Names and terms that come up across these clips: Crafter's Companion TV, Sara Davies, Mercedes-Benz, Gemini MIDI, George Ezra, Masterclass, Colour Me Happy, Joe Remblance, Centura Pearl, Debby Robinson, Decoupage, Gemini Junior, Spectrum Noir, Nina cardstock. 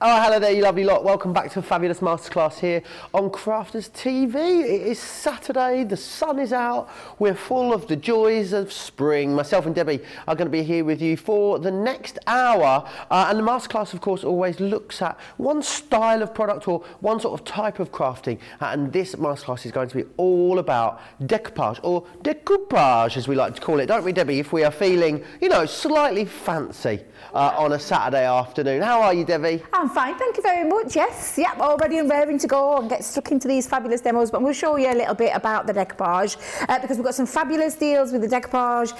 Oh, hello there, you lovely lot. Welcome back to a fabulous masterclass here on Crafter's TV. It is Saturday, the sun is out, we're full of the joys of spring. Myself and Debbie are going to be here with you for the next hour. And the masterclass, of course, always looks at one style of product or one sort of type of crafting. And this masterclass is going to be all about decoupage, or decoupage, as we like to call it, don't we, Debbie, if we are feeling, you know, slightly fancy on a Saturday afternoon. How are you, Debbie? I'm fine, thank you very much. Yes, yep, all ready and raring to go and get stuck into these fabulous demos. But we'll show you a little bit about the decoupage because we've got some fabulous deals with the decoupage,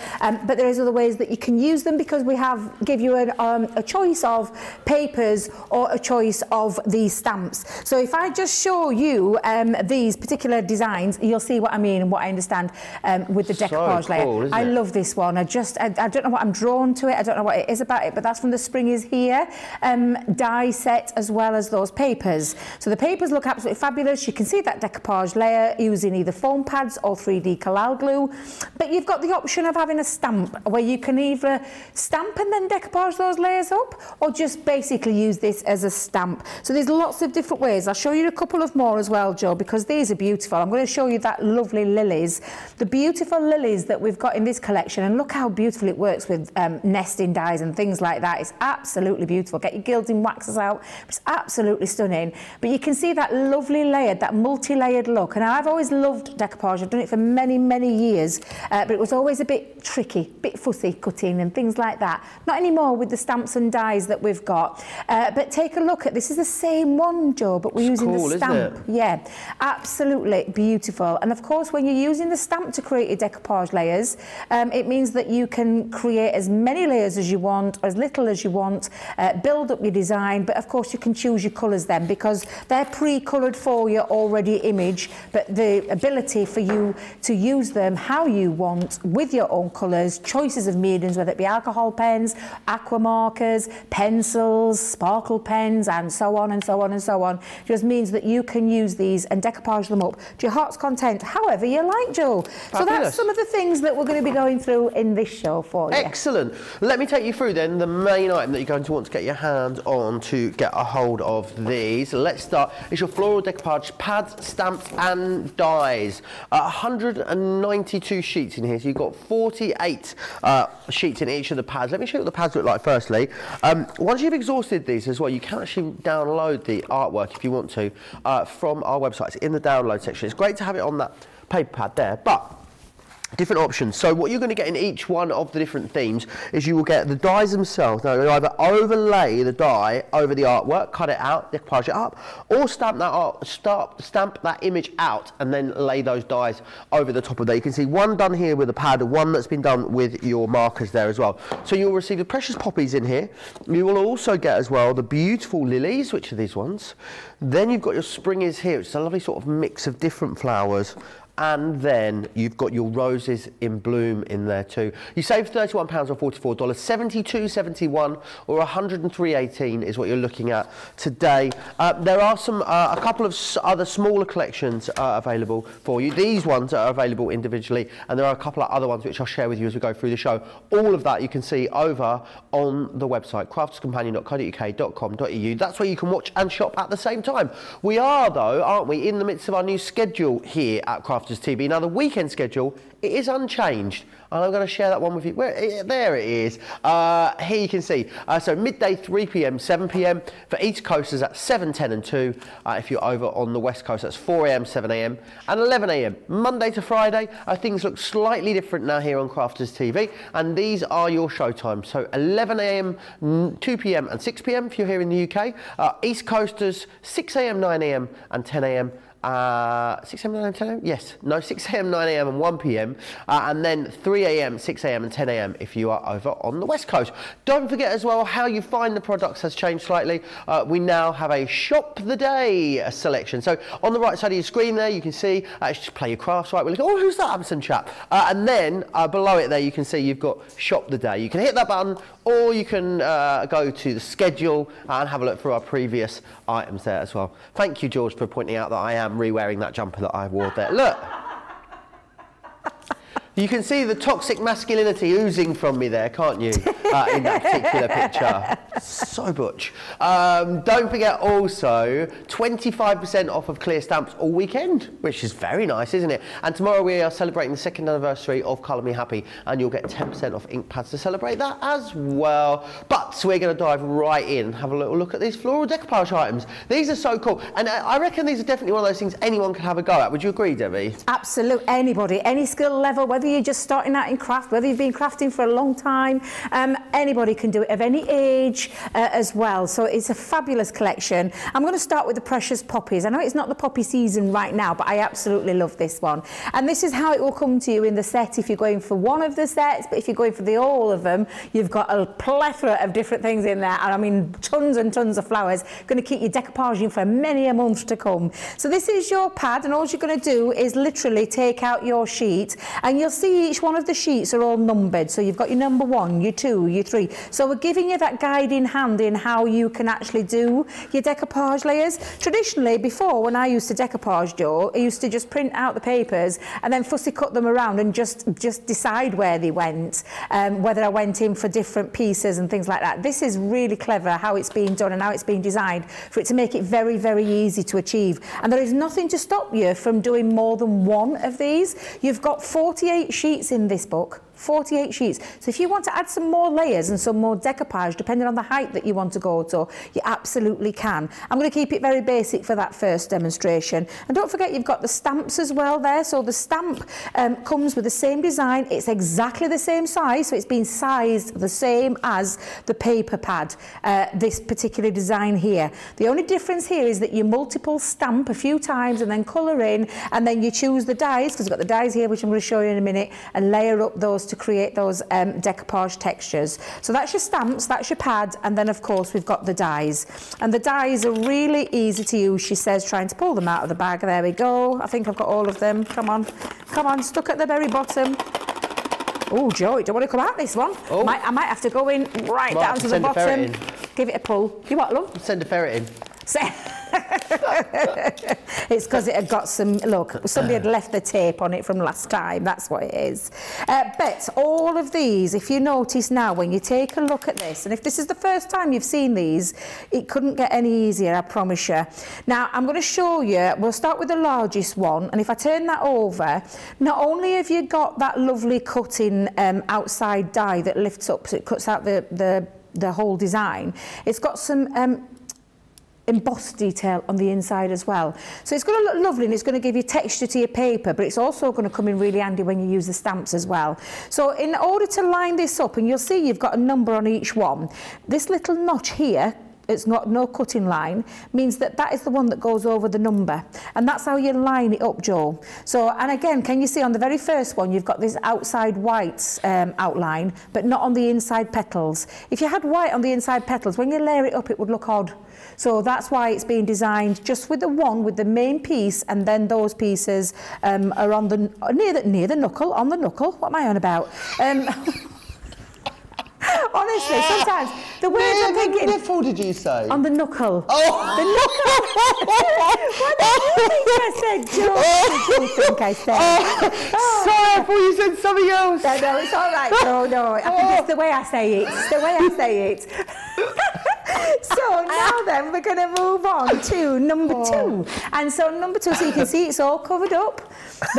but there is other ways that you can use them, because we have give you a choice of papers or a choice of these stamps. So if I just show you these particular designs, you'll see what I mean and what I understand with the decoupage layer. I love this one. I don't know what I'm drawn to it. I don't know what it is about it, but that's from the Spring Is Here die set, as well as those papers. So the papers look absolutely fabulous. You can see that decoupage layer using either foam pads or 3D collage glue, but you've got the option of having a stamp where you can either stamp and then decoupage those layers up, or just basically use this as a stamp. So there's lots of different ways. I'll show you a couple of more as well, Joe, because these are beautiful. I'm going to show you that lovely lilies, the beautiful lilies that we've got in this collection, and look how beautiful it works with nesting dies and things like that. It's absolutely beautiful. Get your gilding waxes out. It's absolutely stunning. But you can see that lovely layered, that multi-layered look. And I've always loved decoupage. I've done it for many, many years, but it was always a bit tricky, a bit fussy cutting and things like that. Not anymore with the stamps and dies that we've got. But take a look at this. Is the same one, Joe, but we're using the stamp. Yeah, absolutely beautiful. And of course, when you're using the stamp to create your decoupage layers, it means that you can create as many layers as you want, as little as you want, build up your design. But of course you can choose your colours then, because they're pre-coloured for your already image, but the ability for you to use them how you want with your own colours, choices of mediums, whether it be alcohol pens, aqua markers, pencils, sparkle pens, and so on and so on and so on, just means that you can use these and decoupage them up to your heart's content, however you like, Joe. So that's some of the things that we're going to be going through in this show for you. Excellent. Let me take you through then the main item that you're going to want to get your hands on to get a hold of these. Let's start. It's your floral decoupage pads, stamps and dies. 192 sheets in here, so you've got 48 sheets in each of the pads. Let me show you what the pads look like firstly. Once you've exhausted these as well, you can actually download the artwork if you want to from our website. It's in the download section. It's great to have it on that paper pad there, but different options. So what you're going to get in each one of the different themes is you will get the dies themselves. Now you either overlay the die over the artwork, cut it out, decoupage it up, or stamp that stamp that image out and then lay those dies over the top of there. You can see one done here with a pad, one that's been done with your markers there as well. So you'll receive the precious poppies in here. You will also get as well the beautiful lilies, which are these ones. Then you've got your Spring Is Here, which is a lovely sort of mix of different flowers. And then you've got your roses in bloom in there too. You save £31 or $44, $72.71 or $103.18 is what you're looking at today. There are some a couple of other smaller collections available for you. These ones are available individually, and there are a couple of other ones which I'll share with you as we go through the show. All of that you can see over on the website, crafterscompanion.co.uk.com.au. That's where you can watch and shop at the same time. We are though, aren't we, in the midst of our new schedule here at Crafter's TV. Now the weekend schedule, it is unchanged, and I'm going to share that one with you. There it is. Here you can see. So midday 3 p.m, 7 p.m. for East Coasters at 7, 10 and 2. If you're over on the West Coast, that's 4 a.m, 7 a.m. and 11 a.m. Monday to Friday, things look slightly different now here on Crafter's TV, and these are your show times. So 11 a.m, 2 p.m. and 6 p.m. if you're here in the UK. East Coasters 6 a.m, 9 a.m. and 10 a.m. 6 a.m, 9 a.m, 10 a.m? Yes. No, 6 a.m, 9 a.m, and 1 p.m. And then 3 a.m, 6 a.m, and 10 a.m. if you are over on the West Coast. Don't forget as well how you find the products has changed slightly. We now have a Shop the Day selection. So on the right side of your screen there, you can see it's just Play Your Crafts, right? We're looking, oh, who's that Amazon chap? And then below it there, you can see you've got Shop the Day. You can hit that button, or you can go to the schedule and have a look through our previous items there as well. Thank you, George, for pointing out that I am re-wearing that jumper that I wore there. Look. You can see the toxic masculinity oozing from me there, can't you? In that particular picture. So butch. Don't forget also, 25% off of clear stamps all weekend, which is very nice, isn't it? And tomorrow we are celebrating the 2nd anniversary of Colour Me Happy, and you'll get 10% off ink pads to celebrate that as well. But we're going to dive right in, have a little look at these floral decoupage items. These are so cool, and I reckon these are definitely one of those things anyone can have a go at. Would you agree, Debbie? Absolutely, anybody, any skill level, whether you're just starting out in craft, whether you've been crafting for a long time, anybody can do it, of any age as well. So it's a fabulous collection. I'm going to start with the precious poppies. I know it's not the poppy season right now, but I absolutely love this one. And this is how it will come to you in the set if you're going for one of the sets, but if you're going for the all of them, you've got a plethora of different things in there, and I mean tons and tons of flowers. Going to keep you decoupaging for many a month to come. So this is your pad, and all you're going to do is literally take out your sheet, and you'll see each one of the sheets are all numbered. So you've got your number 1, your 2, your 3. So we're giving you that guiding hand in how you can actually do your decoupage layers. Traditionally, before, when I used to decoupage dough, I used to just print out the papers and then fussy cut them around and just decide where they went, whether I went in for different pieces and things like that. This is really clever how it's being done and how it's being designed for it to make it very, very easy to achieve. And there is nothing to stop you from doing more than one of these. You've got 48 sheets in this book. 48 sheets. So if you want to add some more layers and some more decoupage, depending on the height that you want to go to, you absolutely can. I'm going to keep it very basic for that first demonstration. And don't forget, you've got the stamps as well there. So the stamp comes with the same design. It's exactly the same size, so it's been sized the same as the paper pad, this particular design here. The only difference here is that you multiple stamp a few times and then colour in, and then you choose the dies, because we've got the dies here, which I'm going to show you in a minute, and layer up those to create those decoupage textures. So that's your stamps, that's your pad, and then of course we've got the dies. And the dies are really easy to use, she says, trying to pull them out of the bag. There we go. I think I've got all of them. Come on, come on, stuck at the very bottom. Oh, Joe, you don't want to come out this one. Oh. I might have to go in right down to the bottom. Give it a pull. You what, love? Send a ferret in. It's because it had got some, look, somebody had left the tape on it from last time, that's what it is. But all of these, if you notice now, when you take a look at this, and if this is the first time you've seen these, it couldn't get any easier, I promise you. Now, I'm going to show you, we'll start with the largest one, and if I turn that over, not only have you got that lovely cutting outside die that lifts up, so it cuts out the whole design, it's got some embossed detail on the inside as well. So it's going to look lovely, and it's going to give you texture to your paper, but it's also going to come in really handy when you use the stamps as well. So in order to line this up, and you'll see you've got a number on each one, this little notch here, it's got no cutting line, means that that is the one that goes over the number, and that's how you line it up, Joel. So, and again, can you see on the very first one you've got this outside white outline, but not on the inside petals. If you had white on the inside petals, when you layer it up it would look odd. So that's why it's being designed just with the one, with the main piece, and then those pieces are on the near the knuckle, on the knuckle. What am I on about? Honestly, sometimes the words I'm thinking. Knuckle, did you say? On the knuckle. Oh, the knuckle. What do you think I said, George? What do you think I said? Oh. Sorry, I thought you said something else. No, no, it's all right. No, no, I think it's the way I say it. It's the way I say it. So now then we're going to move on to number 2. And so number 2, so you can see it's all covered up,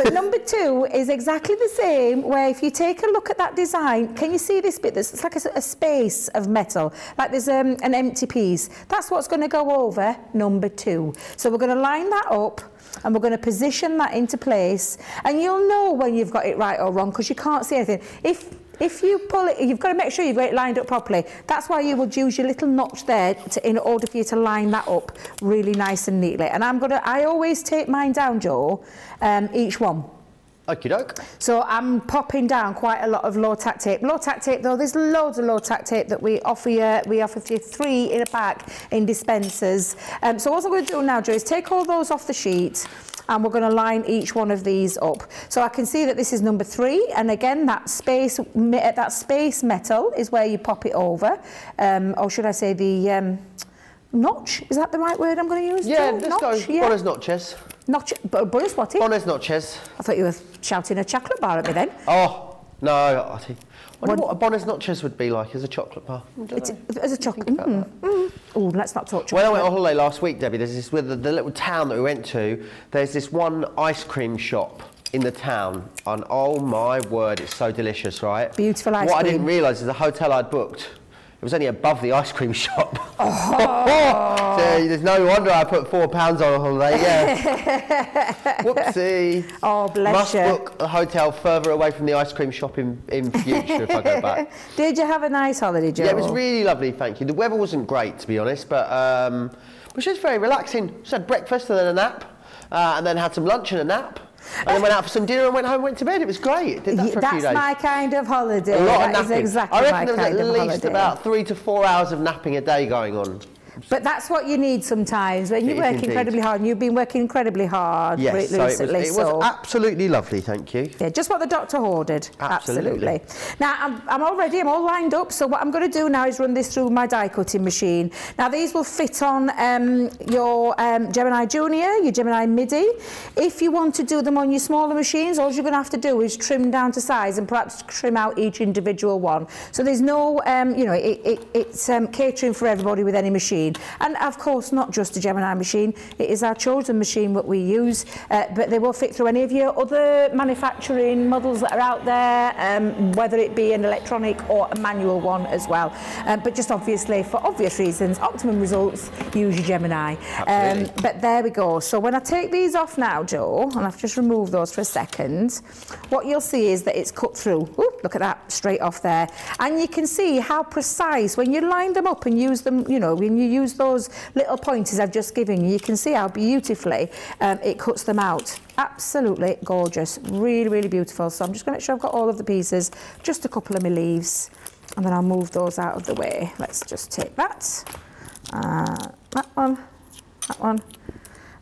but number 2 is exactly the same, where if you take a look at that design, can you see this bit? It's like a space of metal, like there's an empty piece. That's what's going to go over number 2. So we're going to line that up, and we're going to position that into place, and you'll know when you've got it right or wrong, because you can't see anything. If you pull it, you've got to make sure you've got it lined up properly. That's why you would use your little notch there in order for you to line that up really nice and neatly. And I always take mine down, Joe, each one. Okie doke. So I'm popping down quite a lot of low tack tape. Low tack tape, though, there's loads of low tack tape that we offer you. We offer you 3 in a pack in dispensers. So what I'm going to do now, Joe, is take all those off the sheet, and we're going to line each one of these up. So I can see that this is number 3, and again that space metal is where you pop it over, or should I say the notch? Is that the right word I'm going to use? Yeah, let's go. Bonus notches. Notch. Bonus what? Bonus notches. I thought you were shouting a chocolate bar at me then. Oh, no, I wonder what a Bonner's Notches would be like as a chocolate bar. As a chocolate bar. Oh, let's not talk chocolate. When I went on holiday last week, Debbie, there's this, with the little town that we went to, there's this one ice cream shop in the town, and oh my word, it's so delicious, right? Beautiful ice cream. What I didn't realise is the hotel I'd booked, it was only above the ice cream shop. Oh. So there's no wonder I put £4 on a holiday, yeah. Whoopsie. Oh, bless you. Must book a hotel further away from the ice cream shop in future if I go back. Did you have a nice holiday, Joe? Yeah, it was really lovely, thank you. The weather wasn't great, to be honest, but it was just very relaxing. Just had breakfast and then a nap, and then had some lunch and a nap. And then went out for some dinner and went home and went to bed. It was great. Did that for a few days. That's my kind of holiday. A lot of napping. That is exactly my kind of holiday. I reckon there was at least about 3 to 4 hours of napping a day going on. But that's what you need sometimes when you work incredibly hard. And you've been working incredibly hard recently. It was absolutely lovely, thank you. Yeah, just what the doctor ordered. Absolutely. Now, I'm all lined up, so what I'm going to do now is run this through my die cutting machine. Now, these will fit on your Gemini Junior, your Gemini MIDI. If you want to do them on your smaller machines, all you're going to have to do is trim down to size and perhaps trim out each individual one. So there's no, you know, it's catering for everybody with any machine. And of course, not just a Gemini machine, it is our chosen machine that we use, but they will fit through any of your other manufacturing models that are out there, whether it be an electronic or a manual one as well. But just obviously, for obvious reasons, optimum results, use your Gemini. But there we go. So when I take these off now, Joe, and I've just removed those for a second, what you'll see is that it's cut through. Ooh, look at that, straight off there. And you can see how precise, when you line them up and use them, you know, when you use those little pointers I've just given you, you can see how beautifully it cuts them out. Absolutely gorgeous, really, really beautiful. So I'm just going to make sure I've got all of the pieces, just a couple of my leaves, and then I'll move those out of the way. Let's just take that, that one,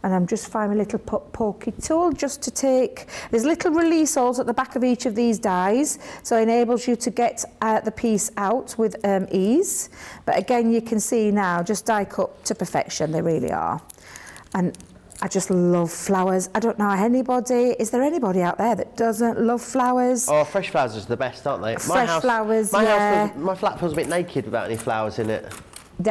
and I'm just finding my little pokey tool just to take, there's little release holes at the back of each of these dies, so it enables you to get the piece out with ease. But again, you can see now, just die cut to perfection, they really are. And I just love flowers. I don't know anybody, is there anybody out there that doesn't love flowers? Oh, fresh flowers are the best, aren't they? My flat feels a bit naked without any flowers in it.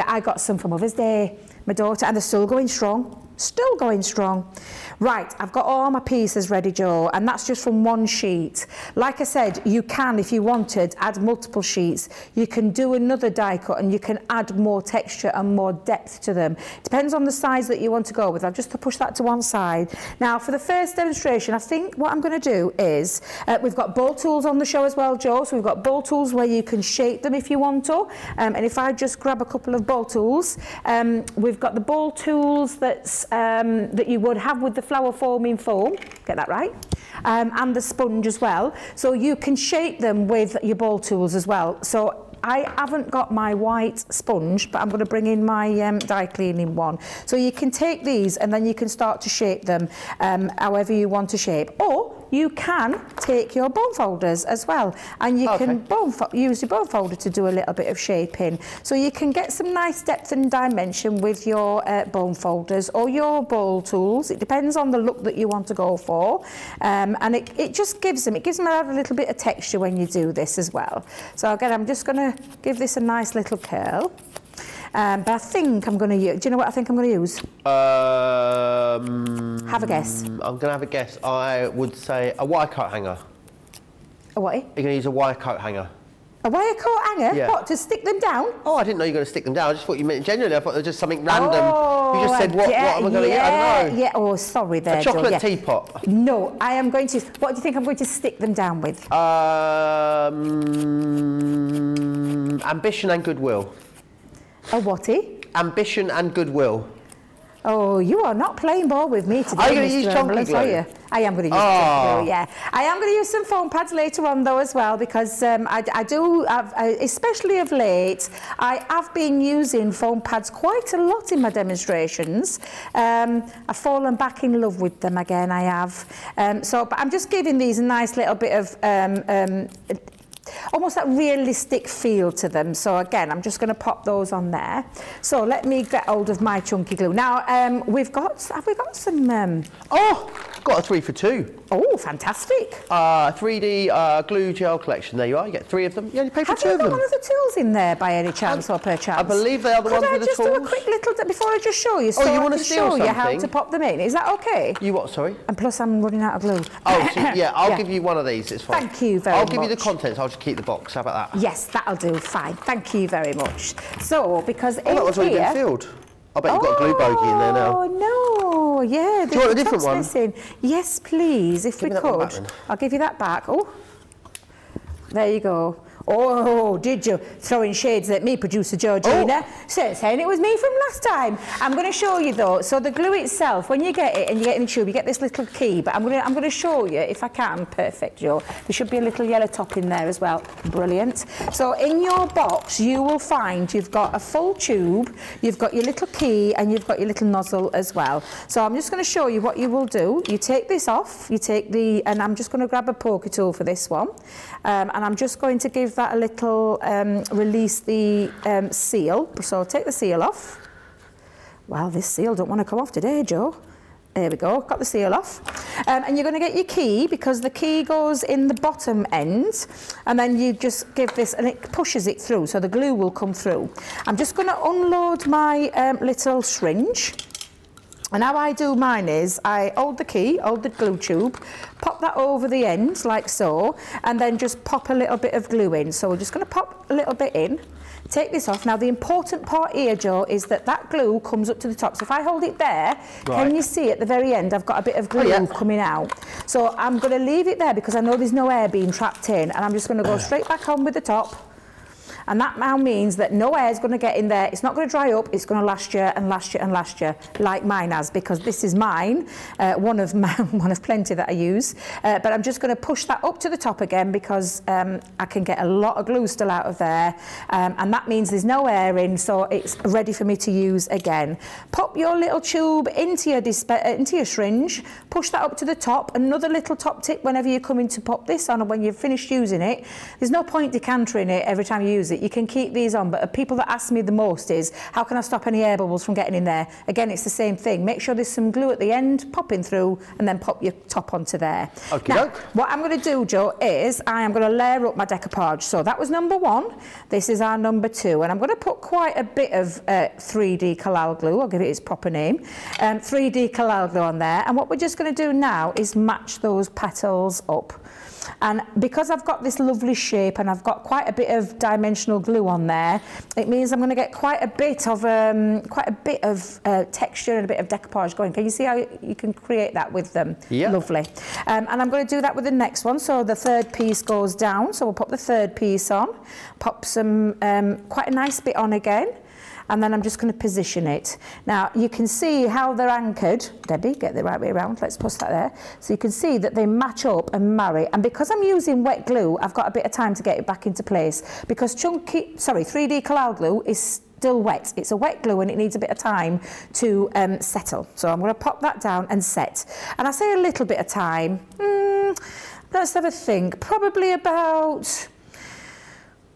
I got some for Mother's Day, my daughter, and they're still going strong. Still going strong. Right, I've got all my pieces ready, Joe, and that's just from one sheet. Like I said, you can, if you wanted, add multiple sheets. You can do another die cut and you can add more texture and more depth to them. Depends on the size that you want to go with. I've just to push that to one side. Now, for the first demonstration, I think what I'm going to do is, we've got bowl tools on the show as well, Joe, so we've got bowl tools where you can shape them if you want to. And if I just grab a couple of bowl tools, we've got the bowl tools that's that you would have with the flower forming foam, get that right, and the sponge as well. So you can shape them with your ball tools as well. So I haven't got my white sponge, but I'm going to bring in my die cleaning one. So you can take these and then you can start to shape them however you want to shape. Or you can take your bone folders as well, and you can use your bone folder to do a little bit of shaping. So you can get some nice depth and dimension with your bone folders or your bowl tools. It depends on the look that you want to go for, and it just gives them, a little bit of texture when you do this as well. So again, I'm just going to give this a nice little curl. But I think I'm going to use... Do you know what I think I'm going to use? Have a guess. I'm going to have a guess. I would say a wire coat hanger. A what? You're going to use a wire coat hanger. A wire coat hanger? Yeah. What, to stick them down? Oh, I didn't know you were going to stick them down. I just thought you meant generally. I thought it was just something random. Oh, you just said, what am I going to get? I don't know. Yeah, oh, sorry there, A chocolate teapot. No, I am going to... What do you think I'm going to stick them down with? Ambition and goodwill. A whatty? Ambition and goodwill. Oh, you are not playing ball with me today. Are you going to use chunky glue? I am going to use chunky glue, yeah. I am going to use some foam pads later on, though, as well, because especially of late, I have been using foam pads quite a lot in my demonstrations. I've fallen back in love with them again, I have. But I'm just giving these a nice little bit of... almost that realistic feel to them. So again, I'm just going to pop those on there. So let me get hold of my chunky glue. Now, have we got some... Oh, got a 3 for 2. Oh, fantastic. 3D glue gel collection. There you are. You get 3 of them. You only pay for 2 of them. Have you got one of the tools in there by any chance or per chance? I believe they are the ones with the tools. Could I just do a quick little... Before I just show you. So oh, you want to steal something? I can show you how to pop them in. Is that okay? You what, sorry? And plus I'm running out of glue. Oh, so, yeah, I'll give you one of these. It's fine. Thank you very much. I'll give you the contents. I'll just keep the box. How about that? Yes, that'll do. Fine. Thank you very much. So, because in here... Oh, that was already been filled. I bet you've got a glue bogey in there now. Oh, no. Yeah. Do you want a different one? Missing. Yes, please, if we could. I'll give you that back. Oh, there you go. Oh, did you? Throwing shades at me, producer Georgina. So, saying it was me from last time. I'm going to show you, though. So the glue itself, when you get it and you get it in the tube, you get this little key. But I'm going to show you, if I can. Perfect, Joe. There should be a little yellow top in there as well. Brilliant. So in your box, you will find you've got a full tube, you've got your little key, and you've got your little nozzle as well. So I'm just going to show you what you will do. You take this off. You take the... And I'm just going to grab a poker tool for this one. And I'm just going to give that a little release the seal. So take the seal off. Well, this seal don't want to come off today, Joe. There we go, got the seal off. And you're going to get your key, because the key goes in the bottom end, and then you just give this and it pushes it through, so the glue will come through. I'm just going to unload my little syringe. And how I do mine is I hold the key, hold the glue tube, pop that over the end like so, and then just pop a little bit of glue in. So we're just going to pop a little bit in, take this off. Now the important part here, Joe, is that that glue comes up to the top. So if I hold it there, can you see at the very end I've got a bit of glue coming out? So I'm going to leave it there because I know there's no air being trapped in, and I'm just going to go straight back on with the top. And that now means that no air is going to get in there. It's not going to dry up. It's going to last you and last you and last you, like mine has, because this is mine, one of plenty that I use. But I'm just going to push that up to the top again, because I can get a lot of glue still out of there. And that means there's no air in, so it's ready for me to use again. Pop your little tube into your syringe. Push that up to the top. Another little top tip: whenever you're coming to pop this on, and when you've finished using it, there's no point decantering it every time you use it. You can keep these on, but the people that ask me the most is, how can I stop any air bubbles from getting in there? Again, it's the same thing. Make sure there's some glue at the end, popping through, and then pop your top onto there. Okay. Now, what I'm going to do, Joe, is I am going to layer up my decoupage. So that was number 1. This is our number 2, and I'm going to put quite a bit of 3D collal glue. I'll give it its proper name, 3D collal glue on there. And what we're just going to do now is match those petals up. And because I've got this lovely shape and I've got quite a bit of dimensional glue on there, it means I'm going to get quite a bit of texture and a bit of decoupage going. Can you see how you can create that with them? Yeah. Lovely. And I'm going to do that with the next one. So the third piece goes down. So we'll pop the third piece on, pop some quite a nice bit on again. And then I'm just going to position it. Now, you can see how they're anchored. Debbie, get the right way around. Let's push that there. So you can see that they match up and marry. And because I'm using wet glue, I've got a bit of time to get it back into place, because 3D collal glue is still wet. It's a wet glue and it needs a bit of time to settle. So I'm going to pop that down and set. And I say a little bit of time. Let's have a think. Probably about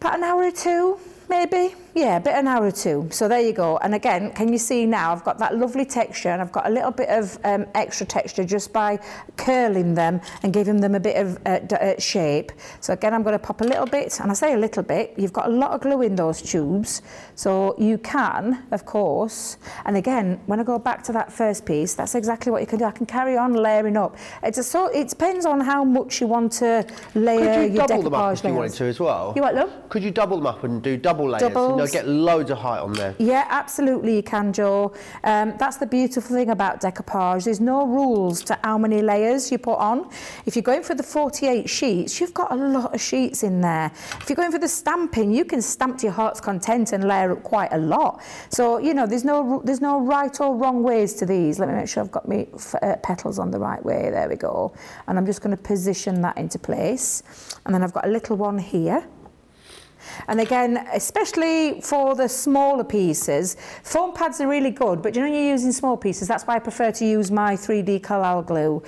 an hour or two. Maybe, yeah, about an hour or two. So there you go. And again, can you see now I've got that lovely texture, and I've got a little bit of extra texture just by curling them and giving them a bit of shape. So again, I'm going to pop a little bit, and I say a little bit. You've got a lot of glue in those tubes, so you can, of course. And again, when I go back to that first piece, that's exactly what you can do. I can carry on layering up. It depends on how much you want to layer your decoupage. Could you double them up if you wanted to as well? You want them? Could you double them up and do double layers, and you'll get loads of height on there? Yeah, absolutely you can, Joe. That's the beautiful thing about decoupage. There's no rules to how many layers you put on. If you're going for the 48 sheets, you've got a lot of sheets in there. If you're going for the stamping, you can stamp to your heart's content and layer up quite a lot. So, you know, there's no right or wrong ways to these. Let me make sure I've got my petals on the right way. There we go. And I'm just going to position that into place. And then I've got a little one here. And again, especially for the smaller pieces, foam pads are really good, but you know, you're using small pieces. That's why I prefer to use my 3D collal glue.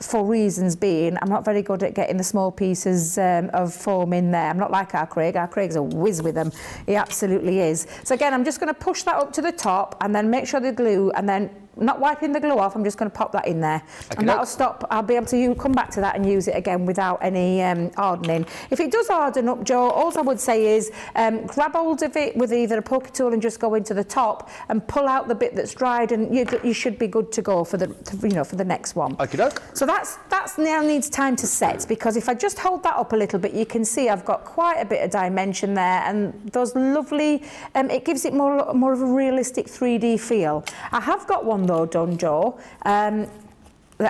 for reasons being, I'm not very good at getting the small pieces of foam in there. I'm not like our Craig. Our Craig's a whiz with them. He absolutely is. So again, I'm just going to push that up to the top and then make sure the glue, and then not wiping the glue off, I'm just going to pop that in there. And that'll stop. I'll be able to come back to that and use it again without any hardening. If it does harden up, Jo, all I would say is grab hold of it with either a poker tool and just go into the top and pull out the bit that's dried, and you should be good to go for the for the next one. So that's now needs time to set, because if I just hold that up a little bit, you can see I've got quite a bit of dimension there, and those lovely. It gives it more of a realistic 3D feel. I have got one though done, Jo, that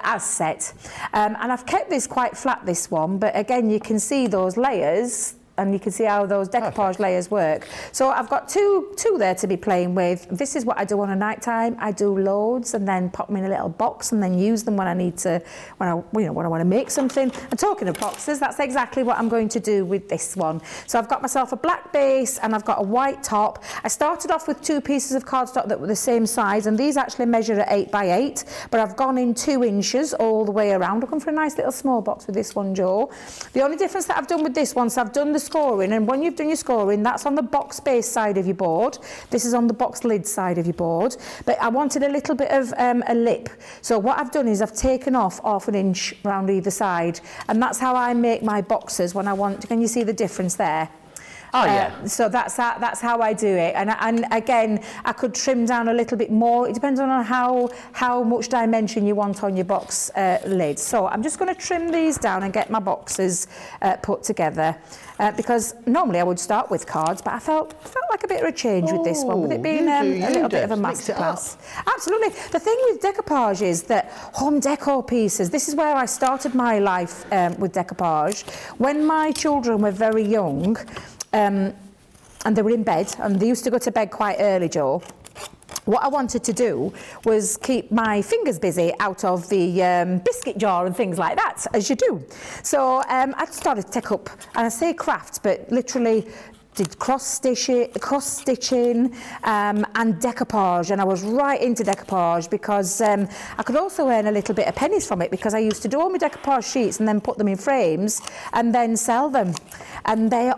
has set, and I've kept this quite flat, this one, but again you can see those layers, and you can see how those decoupage layers work. So I've got two there to be playing with. This is what I do on a night time. I do loads and then pop them in a little box and then use them when I need to, when I want to make something. And talking of boxes, that's exactly what I'm going to do with this one. So I've got myself a black base and I've got a white top. I started off with two pieces of cardstock that were the same size, and these actually measure at 8 by 8, but I've gone in 2 inches all the way around. I've come for a nice little small box with this one, Jo. The only difference that I've done with this one, so I've done the scoring, and when you've done your scoring, that's on the box base side of your board. This is on the box lid side of your board, but I wanted a little bit of a lip. So what I've done is I've taken off half an inch round either side, and that's how I make my boxes when I want. Can you see the difference there? Oh, yeah. So that's how I do it, and again I could trim down a little bit more. It depends on how much dimension you want on your box lid. So I'm just going to trim these down and get my boxes put together, because normally I would start with cards, but I felt like a bit of a change with this one, with it being a little bit of a masterclass. Absolutely. The thing with decoupage is that home decor pieces, this is where I started my life with decoupage. When my children were very young, and they were in bed, and they used to go to bed quite early, Jo. What I wanted to do was keep my fingers busy out of the biscuit jar and things like that, as you do. So I started to take up, and I say craft, but literally did cross stitching and decoupage, and I was right into decoupage because I could also earn a little bit of pennies from it, because I used to do all my decoupage sheets and then put them in frames and then sell them, and I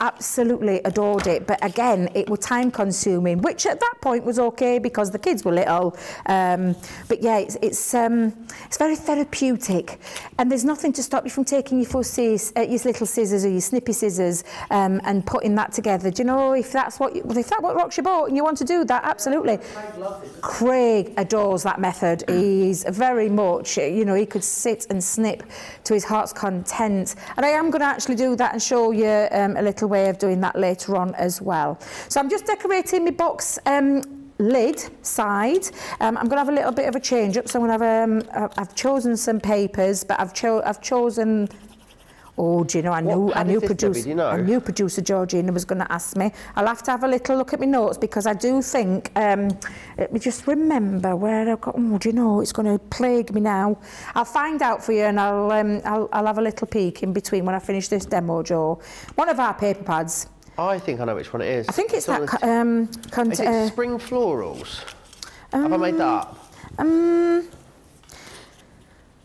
absolutely adored it. But again, it was time consuming, which at that point was okay because the kids were little, but yeah, it's very therapeutic, and there's nothing to stop you from taking your little scissors or your snippy scissors and putting that together. Do you know, if that rocks your boat and you want to do that, absolutely. Craig adores that method. He's very much, he could sit and snip to his heart's content. And I am going to actually do that and show you a little way of doing that later on as well. So I'm just decorating my box lid side. I'm going to have a little bit of a change up. So I'm going to have, I've chosen some papers, but I've chosen... Oh, do you know, I knew producer Georgina was going to ask me. I'll have to have a little look at my notes, because I do think, let me just remember where I've got, it's going to plague me now. I'll find out for you, and I'll have a little peek in between when I finish this demo, Jo. One of our paper pads. I think I know which one it is. I think is it Spring Florals? Have I made that up?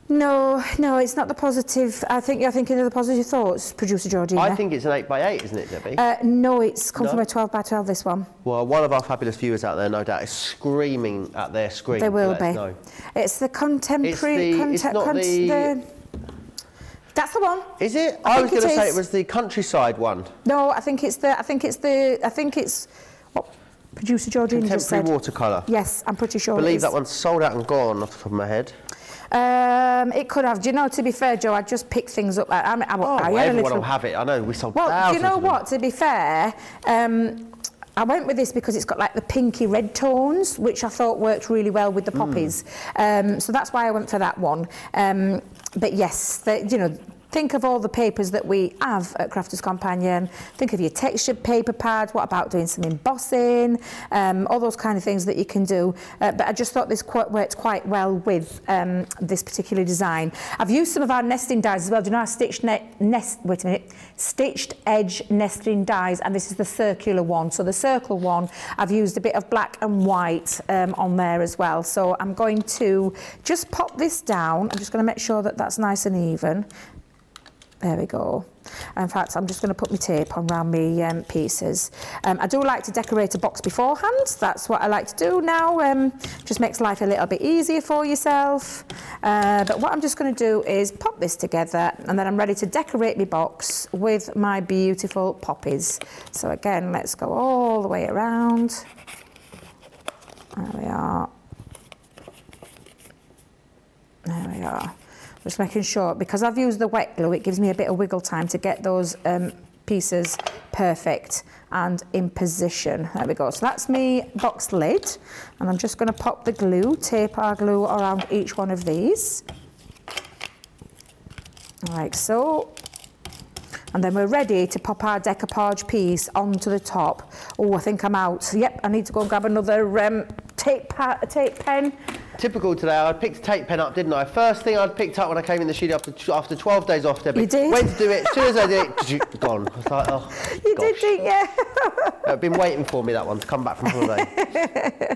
No, it's not the positive. I think you're thinking of the positive thoughts, producer Georgina. I think it's an 8 by 8, isn't it, Debbie? No, it's come from a 12 by 12. This one. Well, one of our fabulous viewers out there, no doubt, is screaming at their screen. They will be. No. It's the contemporary. That's the one. Is it? I was going to say it was the countryside one. No, I think it's the. I think it's the. I think it's. What? Producer Georgina just said. Contemporary watercolour. Yes, I'm pretty sure. I believe that one's sold out and gone off the top of my head. It could have. Do you know, to be fair, Jo, I just pick things up. Everyone will have it. I know, we sold thousands. Well, do you know what, to be fair, I went with this because it's got like the pinky red tones, which I thought worked really well with the poppies. So that's why I went for that one. But yes, Think of all the papers that we have at Crafter's Companion. Think of your textured paper pads. What about doing some embossing? All those kind of things that you can do. But I just thought this worked quite well with this particular design. I've used some of our nesting dies as well. Do you know our stitched edge nesting dies? And this is the circular one. So the circle one, I've used a bit of black and white on there as well. So I'm going to just pop this down. I'm just going to make sure that that's nice and even. There we go. In fact, I'm just going to put my tape on around my pieces. I do like to decorate a box beforehand. That's what I like to do now. Just makes life a little bit easier for yourself. But what I'm just going to do is pop this together, and then I'm ready to decorate my box with my beautiful poppies. So again, let's go all the way around. There we are. There we are. Just making sure, because I've used the wet glue, it gives me a bit of wiggle time to get those pieces perfect and in position. There we go. So that's me box lid, and I'm just going to pop the glue, tape our glue around each one of these, like so. And then we're ready to pop our decoupage piece onto the top. Oh, I think I'm out. Yep, I need to go and grab another tape pen. Typical today, I picked a tape pen up, didn't I? First thing I'd picked up when I came in the studio after 12 days off, Debbie. You did? Went to do it, as soon as I did it, gone. I was like, oh, you gosh. Did, yeah. It's been waiting for me, that one, to come back from holiday.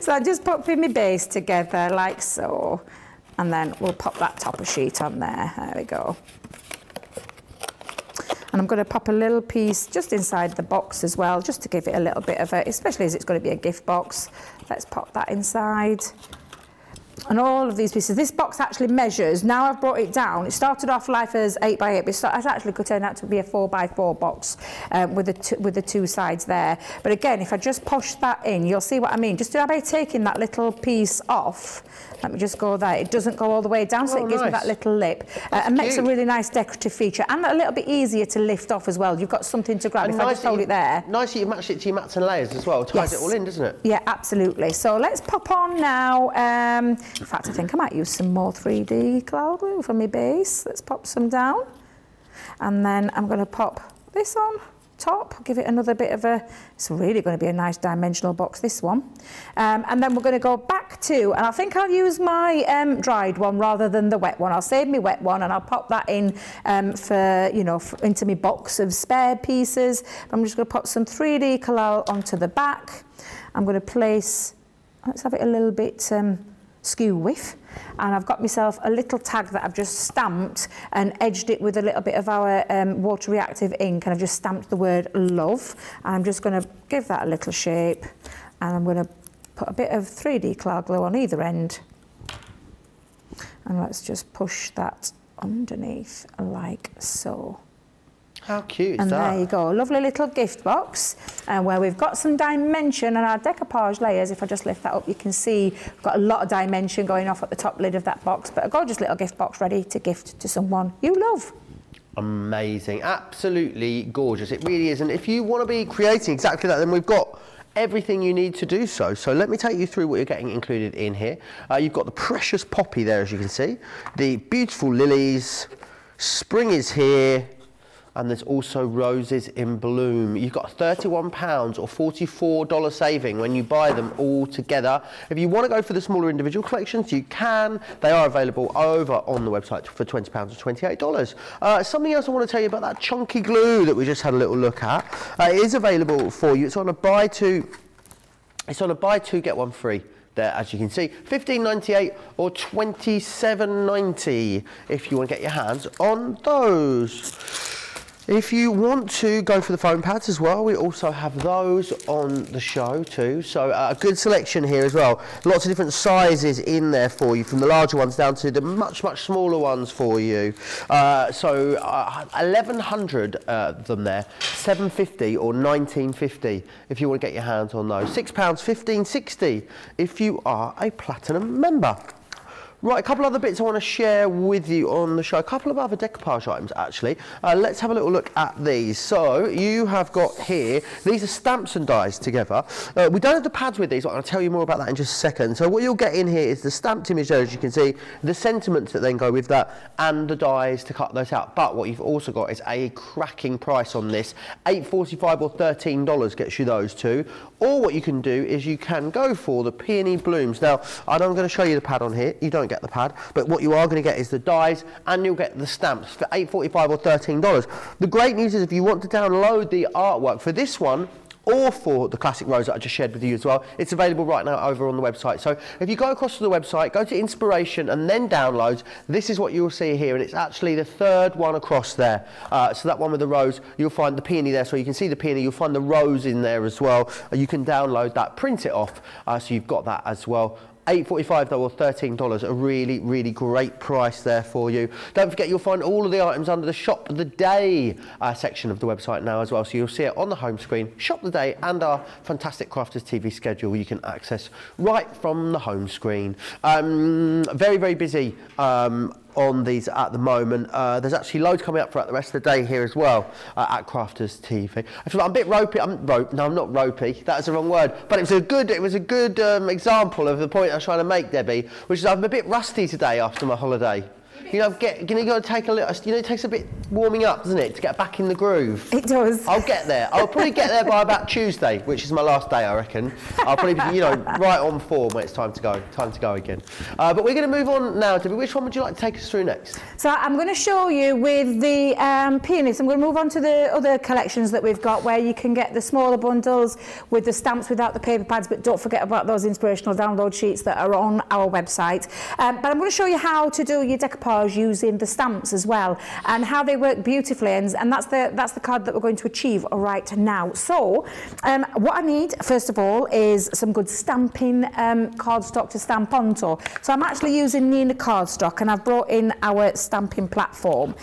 So I just put my base together, like so. And then we'll pop that topper sheet on there. There we go. And I'm going to pop a little piece just inside the box as well, just to give it a little bit of a, especially as it's going to be a gift box. Let's pop that inside. And all of these pieces, this box actually measures, now I've brought it down, it started off life as 8x8, but it actually could turn out to be a 4x4 box with the two sides there. But again, if I just push that in, you'll see what I mean. Just by taking that little piece off, let me just go there, it doesn't go all the way down, so it gives me that little lip. And makes a really nice decorative feature, and a little bit easier to lift off as well. You've got something to grab, and if I just hold it there. Nice that you matched it to your mats and layers as well, ties it all in, doesn't it? Yeah, absolutely. So let's pop on now. In fact, I think I might use some more 3D cloud glue for my base. Let's pop some down. And then I'm going to pop this on top, give it another bit of a... It's really going to be a nice dimensional box, this one. And then we're going to go back to... And I think I'll use my dried one rather than the wet one. I'll save my wet one and I'll pop that in for, you know, into my box of spare pieces. I'm just going to pop some 3D cloud onto the back. I'm going to place... Let's have it a little bit... skew with, and I've got myself a little tag that I've just stamped and edged it with a little bit of our water reactive ink, and I've just stamped the word love, and I'm just going to give that a little shape, and I'm going to put a bit of 3D cloud glue on either end, and let's just push that underneath like so. How cute is that? And there you go, lovely little gift box, and where we've got some dimension and our decoupage layers. If I just lift that up, you can see we've got a lot of dimension going off at the top lid of that box, but a gorgeous little gift box ready to gift to someone you love. Amazing, absolutely gorgeous. It really is, and if you want to be creating exactly that, then we've got everything you need to do so. So let me take you through what you're getting included in here. You've got the precious poppy there, as you can see, the beautiful lilies, spring is here, and there's also roses in bloom. You've got £31 or $44 saving when you buy them all together. If you want to go for the smaller individual collections, you can. They are available over on the website for £20 or $28. Something else I want to tell you about that chunky glue that we just had a little look at. It is available for you. It's on a buy two, get one free. There, as you can see, £15.98 or £27.90 if you want to get your hands on those. If you want to go for the foam pads as well, we also have those on the show too. So a good selection here as well. Lots of different sizes in there for you, from the larger ones down to the much, much smaller ones for you. So 1,100 of them there, £7.50 or £19.50 if you want to get your hands on those. £6, £15.60 if you are a platinum member. Right, a couple other bits I want to share with you on the show. A couple of other decoupage items, actually. Let's have a little look at these. So you have got here, these are stamps and dies together. We don't have the pads with these, but I'll tell you more about that in just a second. So what you'll get in here is the stamped image there, as you can see, the sentiments that then go with that, and the dies to cut those out. But what you've also got is a cracking price on this. $8.45 or $13 gets you those two. Or what you can do is you can go for the peony blooms. Now, I know I'm going to show you the pad on here. You don't get the pad, but what you are going to get is the dies, and you'll get the stamps for $8.45 or $13. The great news is, if you want to download the artwork for this one or for the classic rose that I just shared with you as well, it's available right now over on the website. So if you go across to the website, go to inspiration and then downloads, this is what you will see here, and it's actually the third one across there. So that one with the rose, you'll find the peony there, so you can see the peony, you'll find the rose in there as well. You can download that, print it off, so you've got that as well. $8.45 though, or $13, a really, really great price there for you. Don't forget, you'll find all of the items under the Shop the Day section of the website now as well, so you'll see it on the home screen, Shop the Day, and our fantastic Crafters TV schedule you can access right from the home screen. Very, very busy on these at the moment. There's actually loads coming up throughout the rest of the day here as well at Crafters TV. I feel like I'm a bit ropey. I'm not ropey. That's the wrong word. But it was a good example of the point I was trying to make, Debbie, which is I'm a bit rusty today after my holiday. You know, you got to take a little. You know, it takes a bit warming up, doesn't it, to get back in the groove? It does. I'll get there. I'll probably get there by about Tuesday, which is my last day, I reckon. I'll probably, be, you know, right on form when it's time to go again. But we're going to move on now, Debbie. Which one would you like to take us through next? So I'm going to show you with the peonies. I'm going to move on to the other collections that we've got, where you can get the smaller bundles with the stamps without the paper pads. But don't forget about those inspirational download sheets that are on our website. But I'm going to show you how to do your decoupage using the stamps as well, and how they work beautifully, and that's the card that we're going to achieve right now. So what I need first of all is some good stamping cardstock to stamp onto. So I'm actually using Nina cardstock, and I've brought in our stamping platform.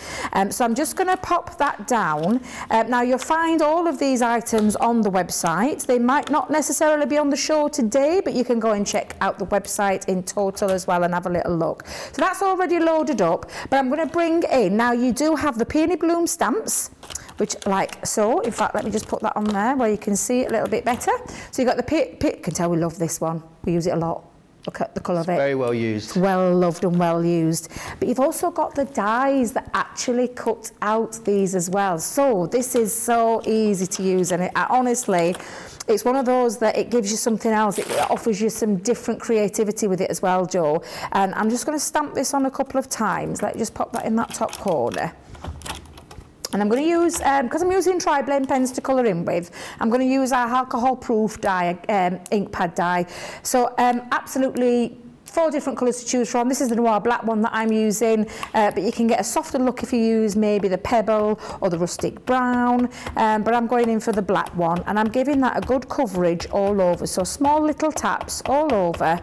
So I'm just going to pop that down. Now you'll find all of these items on the website. They might not necessarily be on the show today, but you can go and check out the website in total as well and have a little look. So that's already loaded up, but I'm going to bring in, now you do have the peony bloom stamps, which like so. In fact, let me just put that on there where you can see it a little bit better. So you've got the can tell we love this one, we use it a lot. Look at the colour of it. Very well used. It's well loved and well used. But you've also got the dies that actually cut out these as well. So this is so easy to use, and it, honestly, it's one of those that it gives you something else. It offers you some different creativity with it as well, Joe. And I'm just going to stamp this on a couple of times. Let me just pop that in that top corner. And I'm going to use, because I'm using tri-blend pens to colour in with, I'm going to use our alcohol-proof dye, ink pad dye. So absolutely 4 different colours to choose from. This is the Noir Black one that I'm using, but you can get a softer look if you use maybe the Pebble or the Rustic Brown, but I'm going in for the black one, and I'm giving that a good coverage all over. So small little taps all over,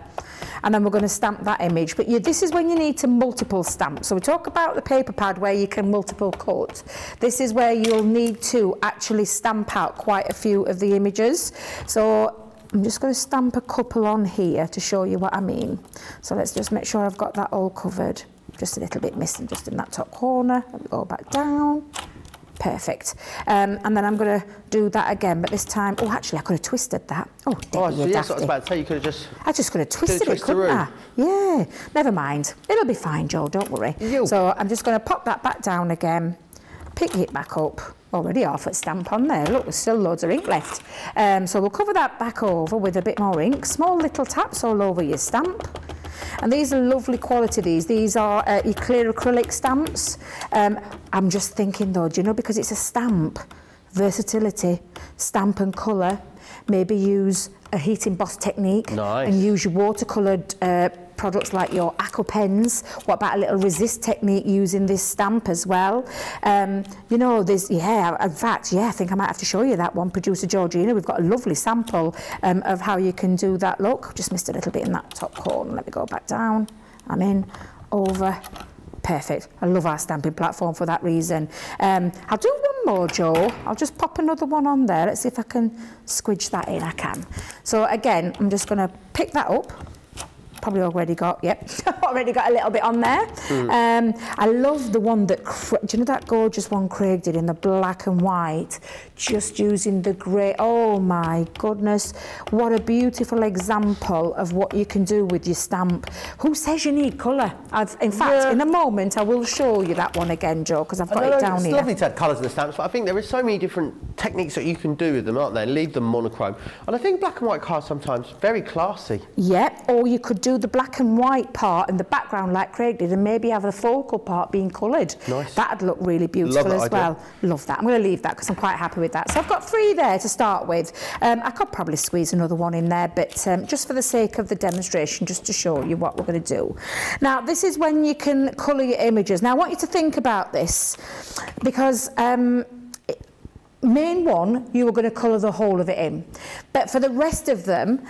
and then we're going to stamp that image. But you, this is when you need to multiple stamp. So we talk about the paper pad where you can multiple cut. This is where you'll need to actually stamp out quite a few of the images. So I'm just going to stamp a couple on here to show you what I mean. So let's just make sure I've got that all covered. Just a little bit missing, just in that top corner. Let me go back down. Perfect. And then I'm going to do that again, but this time... Oh, actually, I could have twisted that. Oh, yes, I was about to say, you could have just... I just could have twisted it, couldn't I? Yeah, never mind. It'll be fine, Joe, don't worry. Yo. So I'm just going to pop that back down again, pick it back up. Already half a stamp on there. Look, there's still loads of ink left. So we'll cover that back over with a bit more ink. Small little taps all over your stamp. And these are lovely quality, these are your clear acrylic stamps. I'm just thinking though, do you know, because it's a stamp, versatility, stamp and colour, maybe use a heat emboss technique. Nice. And use your watercoloured products like your aqua pens. What about a little resist technique using this stamp as well? You know, there's, yeah, in fact, yeah, I think I might have to show you that one, producer Georgina. We've got a lovely sample of how you can do that. Look, just missed a little bit in that top corner. Let me go back down. I'm in, over. Perfect. I love our stamping platform for that reason. I'll do one more, Joe. I'll just pop another one on there. Let's see if I can squidge that in. I can. So again, I'm just going to pick that up. Probably already got, yep. already got a little bit on there. Mm. I love the one that, do you know that gorgeous one Craig did in the black and white, just using the grey? Oh my goodness, what a beautiful example of what you can do with your stamp. Who says you need colour? In fact, in a moment I will show you that one again, Joe, because I've got it down here. It's lovely to add colours to the stamps, but I think there are so many different techniques that you can do with them, aren't there? Leave them monochrome. And I think black and white cards sometimes very classy. Yeah, or you could do the black and white part and the background like Craig did, and maybe have the focal part being coloured. Nice. That'd look really beautiful as well. Love that. I'm going to leave that because I'm quite happy with that. So I've got three there to start with. I could probably squeeze another one in there, but just for the sake of the demonstration, just to show you what we're going to do. Now, this is when you can colour your images. Now, I want you to think about this because main one, you were going to colour the whole of it in. But for the rest of them,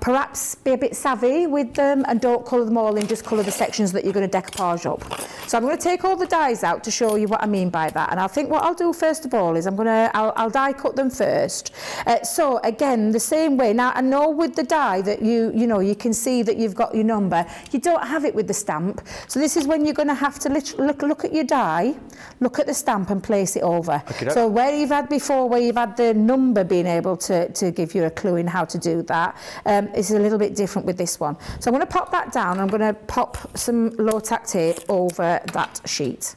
perhaps be a bit savvy with them and don't colour them all in, just colour the sections that you're going to decoupage up. So I'm going to take all the dies out to show you what I mean by that. And I think what I'll do first of all is I'll die cut them first. So again, the same way. Now, I know with the die that you know, you can see that you've got your number. You don't have it with the stamp. So this is when you're going to have to look at your die, look at the stamp and place it over. So where you've had before where you've had the number being able to give you a clue in how to do that, it's a little bit different with this one. So I'm going to pop that down. I'm going to pop some low tack tape over that sheet.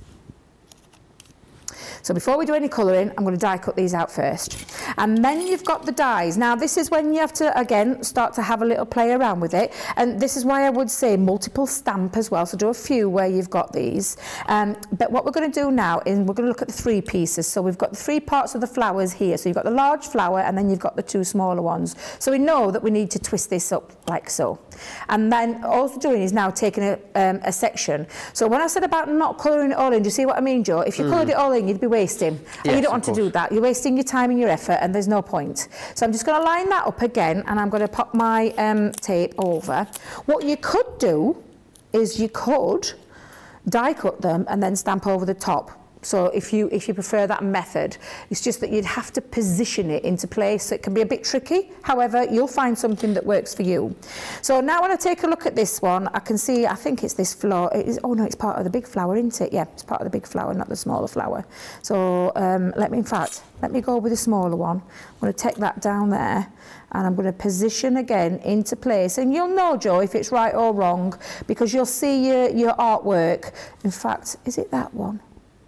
So before we do any colouring, I'm going to die cut these out first. And then you've got the dies. Now this is when you have to, again, start to have a little play around with it. And this is why I would say multiple stamp as well. So do a few where you've got these. But what we're going to do now is we're going to look at the three pieces. So we've got the three parts of the flowers here. So you've got the large flower and then you've got the two smaller ones. So we know that we need to twist this up like so. And then all we're doing is now taking a section. So when I said about not colouring it all in, do you see what I mean, Joe? If you coloured it all in, you'd be wasting. Yes, and you don't want to do that. You're wasting your time and your effort and there's no point. So I'm just going to line that up again and I'm going to pop my tape over. What you could do is you could die cut them and then stamp over the top. So if you prefer that method, it's just that you'd have to position it into place. So it can be a bit tricky. However, you'll find something that works for you. So now when I take a look at this one, I can see, I think it's this flower. It is, oh no, it's part of the big flower, isn't it? Yeah, it's part of the big flower, not the smaller flower. So let me go with the smaller one. I'm going to take that down there and I'm going to position again into place. And you'll know, Joe, if it's right or wrong, because you'll see your artwork. In fact, is it that one?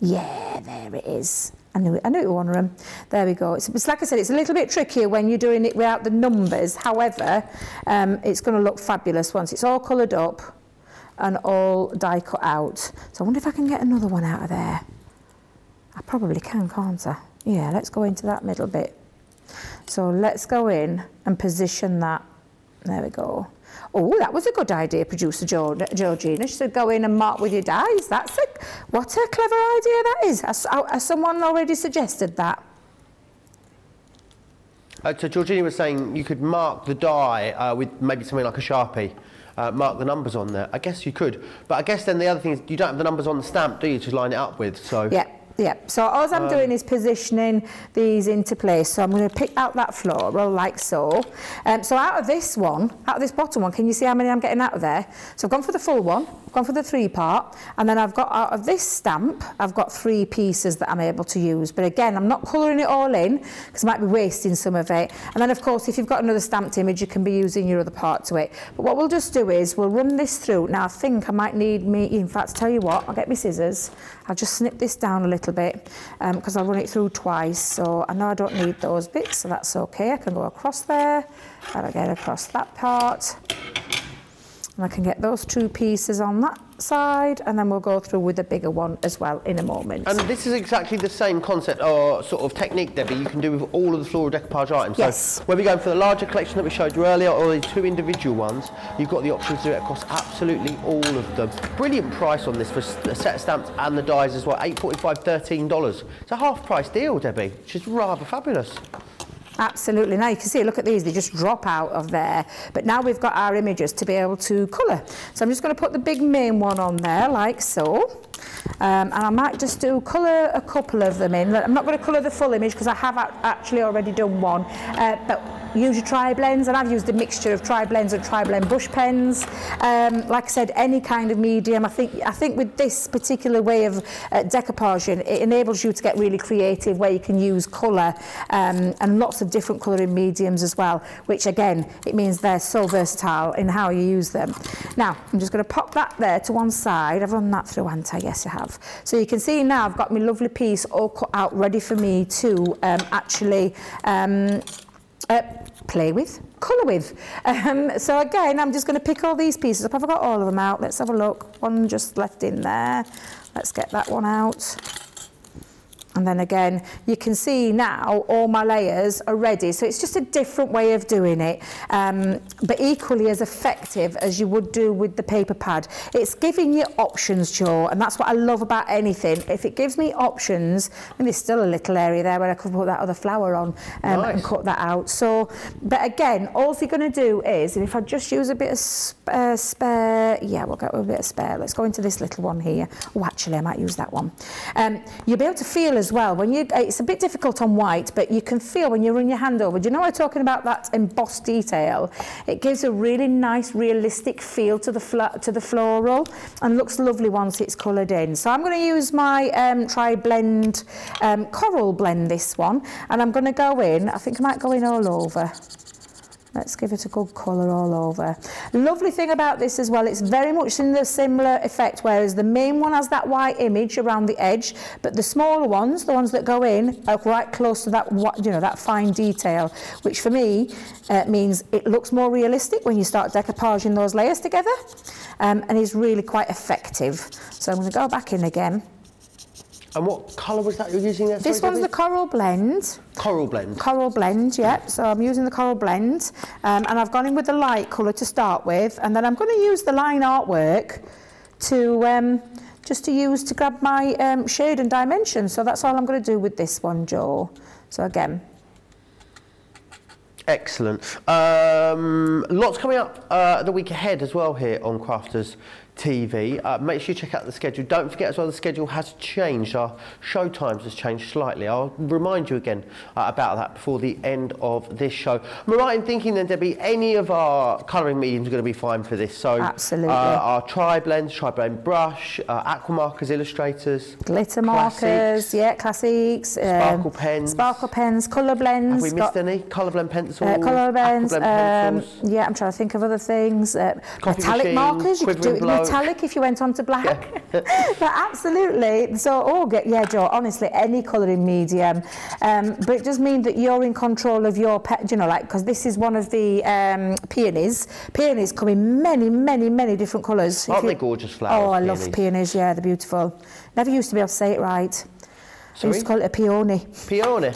Yeah, there it is. I knew it was one of them. There we go. It's like I said, it's a little bit trickier when you're doing it without the numbers. However, it's going to look fabulous once it's all coloured up and all die cut out. So I wonder if I can get another one out of there. I probably can, can't I? Yeah, let's go into that middle bit. So let's go in and position that. There we go. Oh, that was a good idea, producer Georgina. She said, go in and mark with your dies. That's it. What a clever idea that is. Has someone already suggested that? So Georgina was saying you could mark the die with maybe something like a Sharpie. Mark the numbers on there. I guess you could. But I guess then the other thing is you don't have the numbers on the stamp, do you? Just line it up with. So. Yeah. Yeah, so all I'm doing is positioning these into place. So I'm going to pick out that floral like so. So out of this bottom one, can you see how many I'm getting out of there? So I've gone for the full one, I've gone for the three part, and then I've got out of this stamp, I've got three pieces that I'm able to use. But again, I'm not colouring it all in, because I might be wasting some of it. And then, of course, if you've got another stamped image, you can be using your other part to it. But what we'll just do is we'll run this through. Now, I think I might need me, in fact, tell you what, I'll get my scissors. I'll just snip this down a little bit because I'll run it through twice, so I know I don't need those bits, so that's okay. I can go across there and again across that part, and I can get those two pieces on that side, and then we'll go through with the bigger one as well in a moment. And this is exactly the same concept or sort of technique, Debbie, you can do with all of the floral decoupage items. Yes. So whether you're going for the larger collection that we showed you earlier or the two individual ones, you've got the option to do it across absolutely all of them. Brilliant price on this for a set of stamps and the dies as well, $8.45, $13. It's a half price deal, Debbie, which is rather fabulous. Absolutely. Now you can see, look at these, they just drop out of there. But now we've got our images to be able to colour. So I'm just going to put the big main one on there, like so. And I might just colour a couple of them in. I'm not going to colour the full image because I have actually already done one. But use your tri blends, and I've used a mixture of tri blends and tri blend brush pens. Like I said, any kind of medium. I think with this particular way of decoupaging, it enables you to get really creative where you can use colour and lots of different colouring mediums as well, which again, it means they're so versatile in how you use them. Now, I'm just going to pop that there to one side. I've run that through, haven't I? Yes, I have. So you can see now I've got my lovely piece all cut out, ready for me to actually play with, colour with. So again, I'm just going to pick all these pieces up. I've got all of them out. Let's have a look. One just left in there. Let's get that one out. And then again, you can see now all my layers are ready. So it's just a different way of doing it, but equally as effective as you would do with the paper pad. It's giving you options, Jo, and that's what I love about anything. If it gives me options, and there's still a little area there where I could put that other flower on nice. And cut that out. So, but again, all you're going to do is, and if I just use a bit of spare, yeah, we'll go with a bit of spare. Let's go into this little one here. Oh, actually, I might use that one. You'll be able to feel as well when you, it's a bit difficult on white, but you can feel when you run your hand over, do you know what I'm talking about, that embossed detail? It gives a really nice realistic feel to the floral and looks lovely once it's coloured in. So I'm going to use my tri-blend coral blend, this one, and I'm going to go in, I think I might go in all over. Let's give it a good colour all over. Lovely thing about this as well, it's very much in the similar effect, whereas the main one has that white image around the edge, but the smaller ones, the ones that go in, are right close to that, you know, that fine detail, which for me means it looks more realistic when you start decoupaging those layers together, and is really quite effective. So I'm going to go back in again. And what colour was that you're using there? This one's the coral blend. Coral blend? Coral blend, yep. So I'm using the coral blend. And I've gone in with the light colour to start with. And then I'm going to use the line artwork to just to use to grab my shade and dimension. So that's all I'm going to do with this one, Jo. So again. Excellent. Lots coming up the week ahead as well here on Crafter's TV. Make sure you check out the schedule. Don't forget as well, the schedule has changed. Our show times has changed slightly. I'll remind you again about that before the end of this show. Am I right in thinking then, Debbie, any of our colouring mediums are going to be fine for this? So absolutely. Our tri-blends, tri-blend brush, aquamarkers, illustrators. Glitter classics, markers, yeah, classics. Sparkle pens. Sparkle pens, colour blends. Have we missed any? Colour blend pencils. Colour blends. Yeah, I'm trying to think of other things. Metallic machine, markers, you could do it in metallic if you went on to black. Yeah. But absolutely. So, yeah, Jo, honestly, any colouring medium. But it does mean that you're in control of your pet, you know, like, because this is one of the peonies. Peonies come in many, many, many different colours. Aren't they gorgeous flowers? Oh, I love peonies, yeah, they're beautiful. Never used to be able to say it right. Sorry? I used to call it a peony. Peony?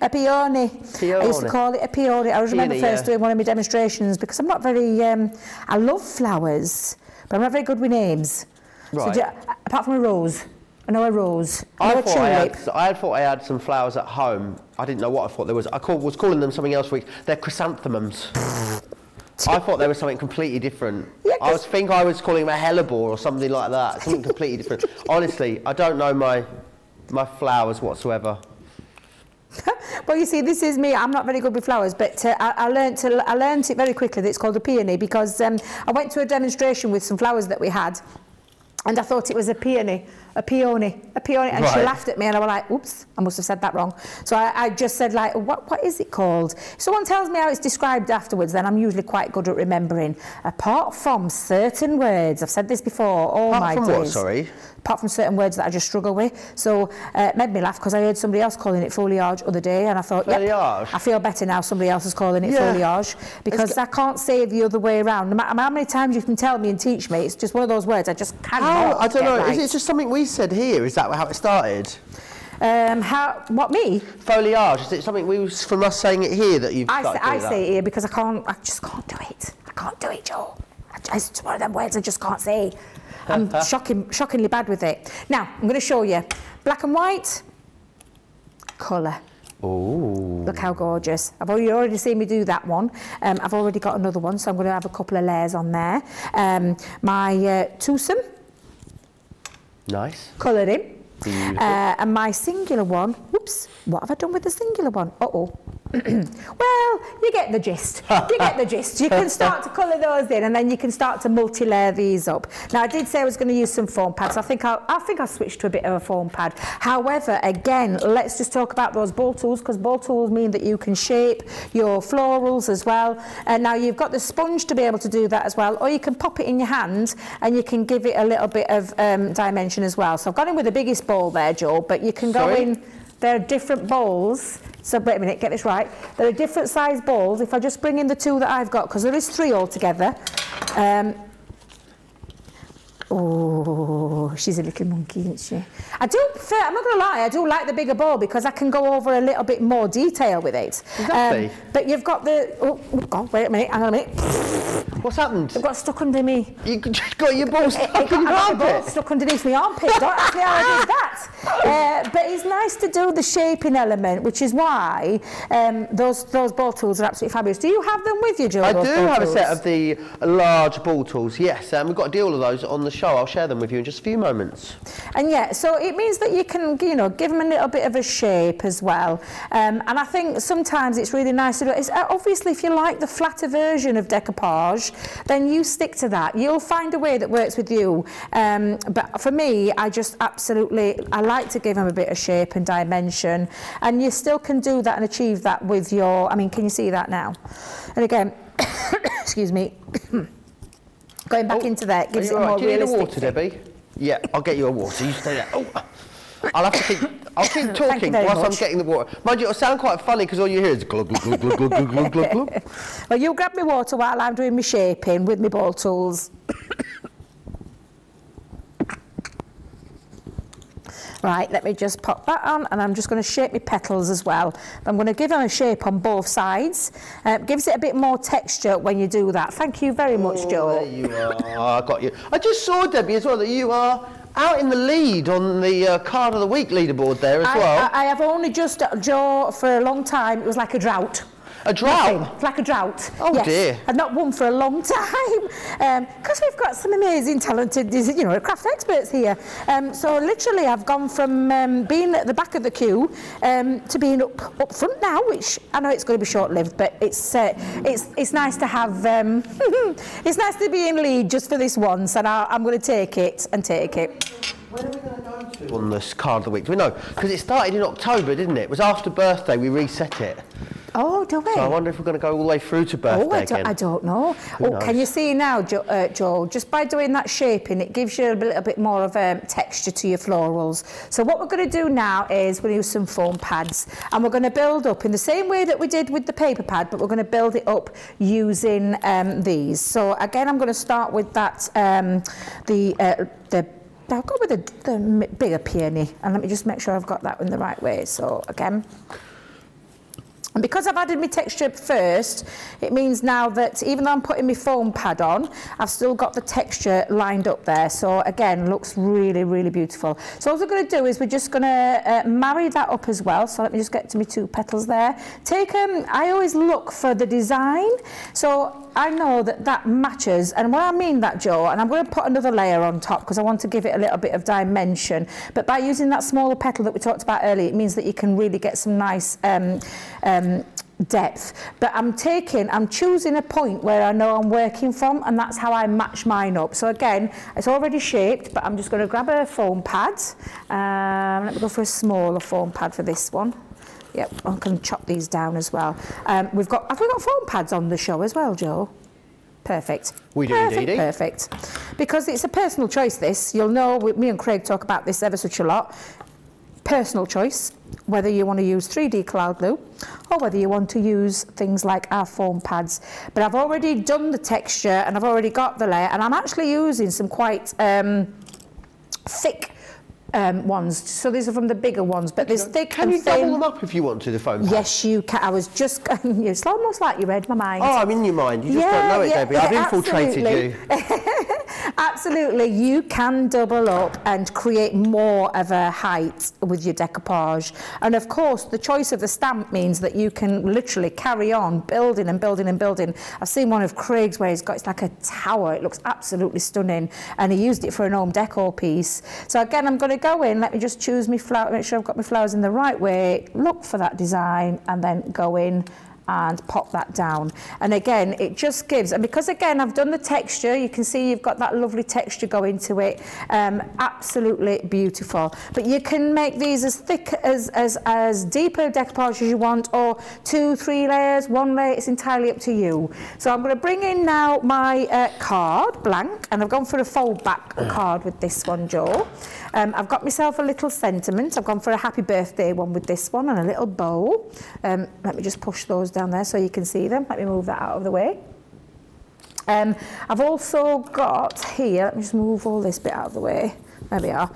A peony. Peony. I used to call it a peony. I remember first doing one of my demonstrations because I'm not very... I love flowers, but I'm not very good with names. Right. So apart from a rose. I know a rose. I thought I had some flowers at home. I didn't know what I thought there was. I was calling them something else for weeks. They're chrysanthemums. I thought there was something completely different. Yeah, I was calling them a hellebore or something like that. Something completely different. Honestly, I don't know my flowers whatsoever. Well, you see, this is me. I'm not very good with flowers, but I learnt it very quickly that it's called a peony because I went to a demonstration with some flowers that we had, and I thought it was a peony. A peony, a peony, and right. She laughed at me, and I was like, "Oops, I must have said that wrong." So I just said, "Like, what is it called?" If someone tells me how it's described afterwards, then I'm usually quite good at remembering. Apart from certain words, I've said this before. Oh my days! Apart from what? Sorry. Apart from certain words that I just struggle with. So it made me laugh because I heard somebody else calling it foliage other day, and I thought, "Yeah, I feel better now." Somebody else is calling it foliage because I can't say it the other way around. No matter how many times you can tell me and teach me, it's just one of those words I just cannot. I don't know. Right. Is it just something we said here? Is that how it started? What, me? Foliage. Is it something from us saying it here that you've started doing that? I say it here because I just can't do it. I can't do it, Joel. It's one of them words I just can't say. I'm shockingly bad with it. Now, I'm going to show you. Black and white. Colour. Ooh. Look how gorgeous. You already seen me do that one. I've already got another one, so I'm going to have a couple of layers on there. My twosome. Nice. Colouring. And my singular one, whoops, What have I done with the singular one? Uh-oh. Well, you get the gist. You get the gist. You can start to colour those in, and then you can start to multi-layer these up. Now, I did say I was going to use some foam pads. I think I'll switch to a bit of a foam pad. However, again, let's just talk about those ball tools, because ball tools mean that you can shape your florals as well. And now you've got the sponge to be able to do that as well, or you can pop it in your hand and you can give it a little bit of dimension as well. So I've got in with the biggest ball there, Joe, but you can go in. There are different balls. So wait a minute, get this right. There are different size balls. If I just bring in the two that I've got, because there is three altogether. Oh, she's a little monkey, isn't she? I'm not going to lie, I do like the bigger ball because I can go over a little bit more detail with it. Exactly. But you've got the... Oh, God, wait a minute, hang on a minute. What's happened? I've got stuck under me. You got your ball stuck under your armpit? I've got stuck underneath my armpit. Don't ask me how I did that. But it's nice to do the shaping element, which is why those ball tools are absolutely fabulous. Do you have them with you, Joe? I do have a set of the large ball tools, yes. We've got a deal of those on the show. I'll share them with you in just a few moments. And yeah, so it means that you can, you know, give them a little bit of a shape as well. And I think sometimes it's really nice to do. It's obviously, if you like the flatter version of decoupage, then you stick to that. You'll find a way that works with you. But for me, I just absolutely, I like to give them a bit of shape and dimension. And you still can do that and achieve that with your, I mean, can you see that now? And again, excuse me. Going back into that gives it more realistic. Do you need a water, Debbie? Yeah, I'll get you a water. You stay there. Oh, I'll keep talking whilst I'm getting the water. Mind you, it'll sound quite funny because all you hear is glug, glug, glug, glug, glug, glug, glug, glug. Well, you grab me water while I'm doing my shaping with my ball tools. Right, let me just pop that on, and I'm just going to shape my petals as well. I'm going to give them a shape on both sides. Gives it a bit more texture when you do that. Thank you very much, Joe. There you are. I got you. I just saw, Debbie, as well, that you are out in the lead on the card of the week leaderboard there as well. I have only just, Joe, for a long time, it was like a drought. A drought? It's like a drought. Oh, yes. Dear. I've not won for a long time. Because we've got some amazing, talented, you know, craft experts here. So literally I've gone from being at the back of the queue to being up front now, which I know it's going to be short-lived, but it's nice to have... it's nice to be in lead just for this once, and I'm going to take it and take it. Where are we going to go to on this card of the week? Do we know? Because it started in October, didn't it? It was after birthday we reset it. Oh, do we? So I wonder if we're going to go all the way through to birthday again. I don't know. Oh, can you see now, Joe, just by doing that shaping, it gives you a little bit more of texture to your florals. So what we're going to do now is we're going to use some foam pads, and we're going to build up in the same way that we did with the paper pad, but we're going to build it up using these. So again, I'm going to start with that, I'll go with the bigger peony, and let me just make sure I've got that one the right way. So again... And because I've added my texture first, it means now that even though I'm putting my foam pad on, I've still got the texture lined up there. So again, looks really, really beautiful. So what we're going to do is we're just going to marry that up as well. So let me just get to my two petals there. Take them, I always look for the design. So I know that that matches. And what I mean that, Joe, and I'm going to put another layer on top because I want to give it a little bit of dimension. But by using that smaller petal that we talked about earlier, it means that you can really get some nice... depth. But I'm choosing a point where I know I'm working from, and that's how I match mine up. So again, it's already shaped, but I'm just going to grab a foam pad. Let me go for a smaller foam pad for this one. Yep, I can chop these down as well. Have we got foam pads on the show as well, Joe? Perfect. We do indeed. Perfect. Because it's a personal choice, this. You'll know, me and Craig talk about this ever such a lot. Personal choice, whether you want to use 3D cloud glue or whether you want to use things like our foam pads. But I've already done the texture and I've already got the layer, and I'm actually using some quite thick ones. So these are from the bigger ones, but there's thick and thin. Can you double them up if you want to, the foam pad? Yes, you can. I was just... It's almost like you read my mind. Oh, I'm in your mind. You just don't know it, Debbie. I've infiltrated you. Absolutely, you can double up and create more of a height with your decoupage. And of course, the choice of the stamp means that you can literally carry on building and building and building. I've seen one of Craig's where he's got, it's like a tower. It looks absolutely stunning. And he used it for an home decor piece. So again, I'm going to go in, let me just choose my flower, make sure I've got my flowers in the right way, look for that design, and then go in and pop that down. And again, it just gives, and because again I've done the texture, you can see you've got that lovely texture going to it. Absolutely beautiful. But you can make these as thick as deep a decoupage as you want, or 2, 3 layers, 1 layer. It's entirely up to you. So I'm going to bring in now my card blank, and I've gone for a fold back card with this one, Joe. I've got myself a little sentiment. I've gone for a happy birthday one with this one, and a little bow. Let me just push those down there so you can see them. Let me move that out of the way. I've also got here, let me just move all this bit out of the way. There we are,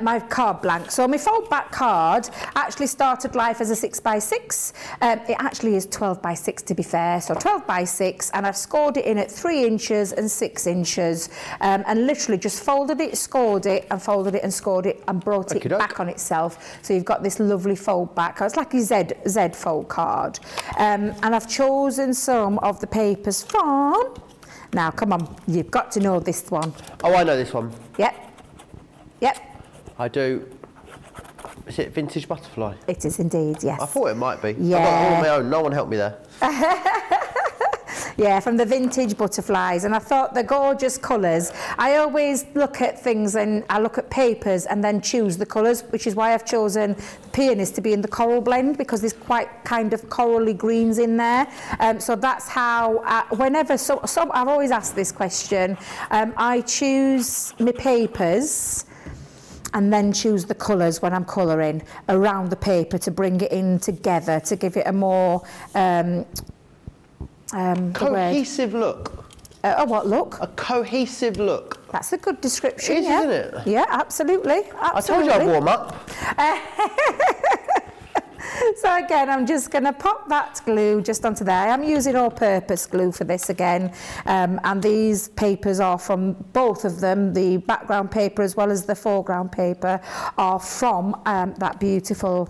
my card blank. So my fold back card actually started life as a 6x6. It actually is 12x6 to be fair, so 12x6, and I've scored it in at 3 inches and 6 inches, and literally just folded it, scored it, and folded it and scored it, and brought it back on itself. So you've got this lovely fold back. It's like a Z fold card. And I've chosen some of the papers from, now come on, you've got to know this one. Oh, I know this one. Yep. Yep. I do. Is it Vintage Butterfly? It is indeed, yes. I thought it might be. Yeah. I got all on my own. No one helped me there. Yeah, from the Vintage Butterflies. And I thought the gorgeous colours. I always look at things, and I look at papers and then choose the colours, which is why I've chosen the Pianist to be in the coral blend, because there's quite kind of corally greens in there. So that's how, whenever, so I've always asked this question, I choose my papers and then choose the colours when I'm colouring around the paper to bring it in together, to give it a more cohesive look. A what look? A cohesive look. That's a good description. It is, yeah. Isn't it? Yeah, absolutely. Absolutely. I told you I'd warm up. So again, I'm just going to pop that glue just onto there. I'm using all-purpose glue for this again, and these papers are from, both of them, the background paper as well as the foreground paper, are from that beautiful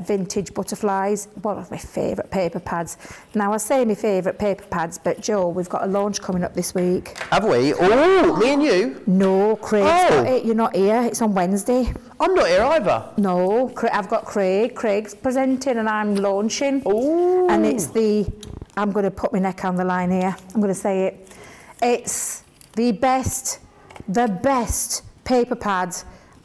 Vintage Butterflies, one of my favourite paper pads. Now, I say my favourite paper pads, but Joe, we've got a launch coming up this week. Have we? Oh, me and you? No, Craig, you're not here. It's on Wednesday. I'm not here either. No, I've got Craig. Craig's presenting and I'm launching. Ooh. And it's the, I'm going to put my neck on the line here. I'm going to say it. It's the best paper pad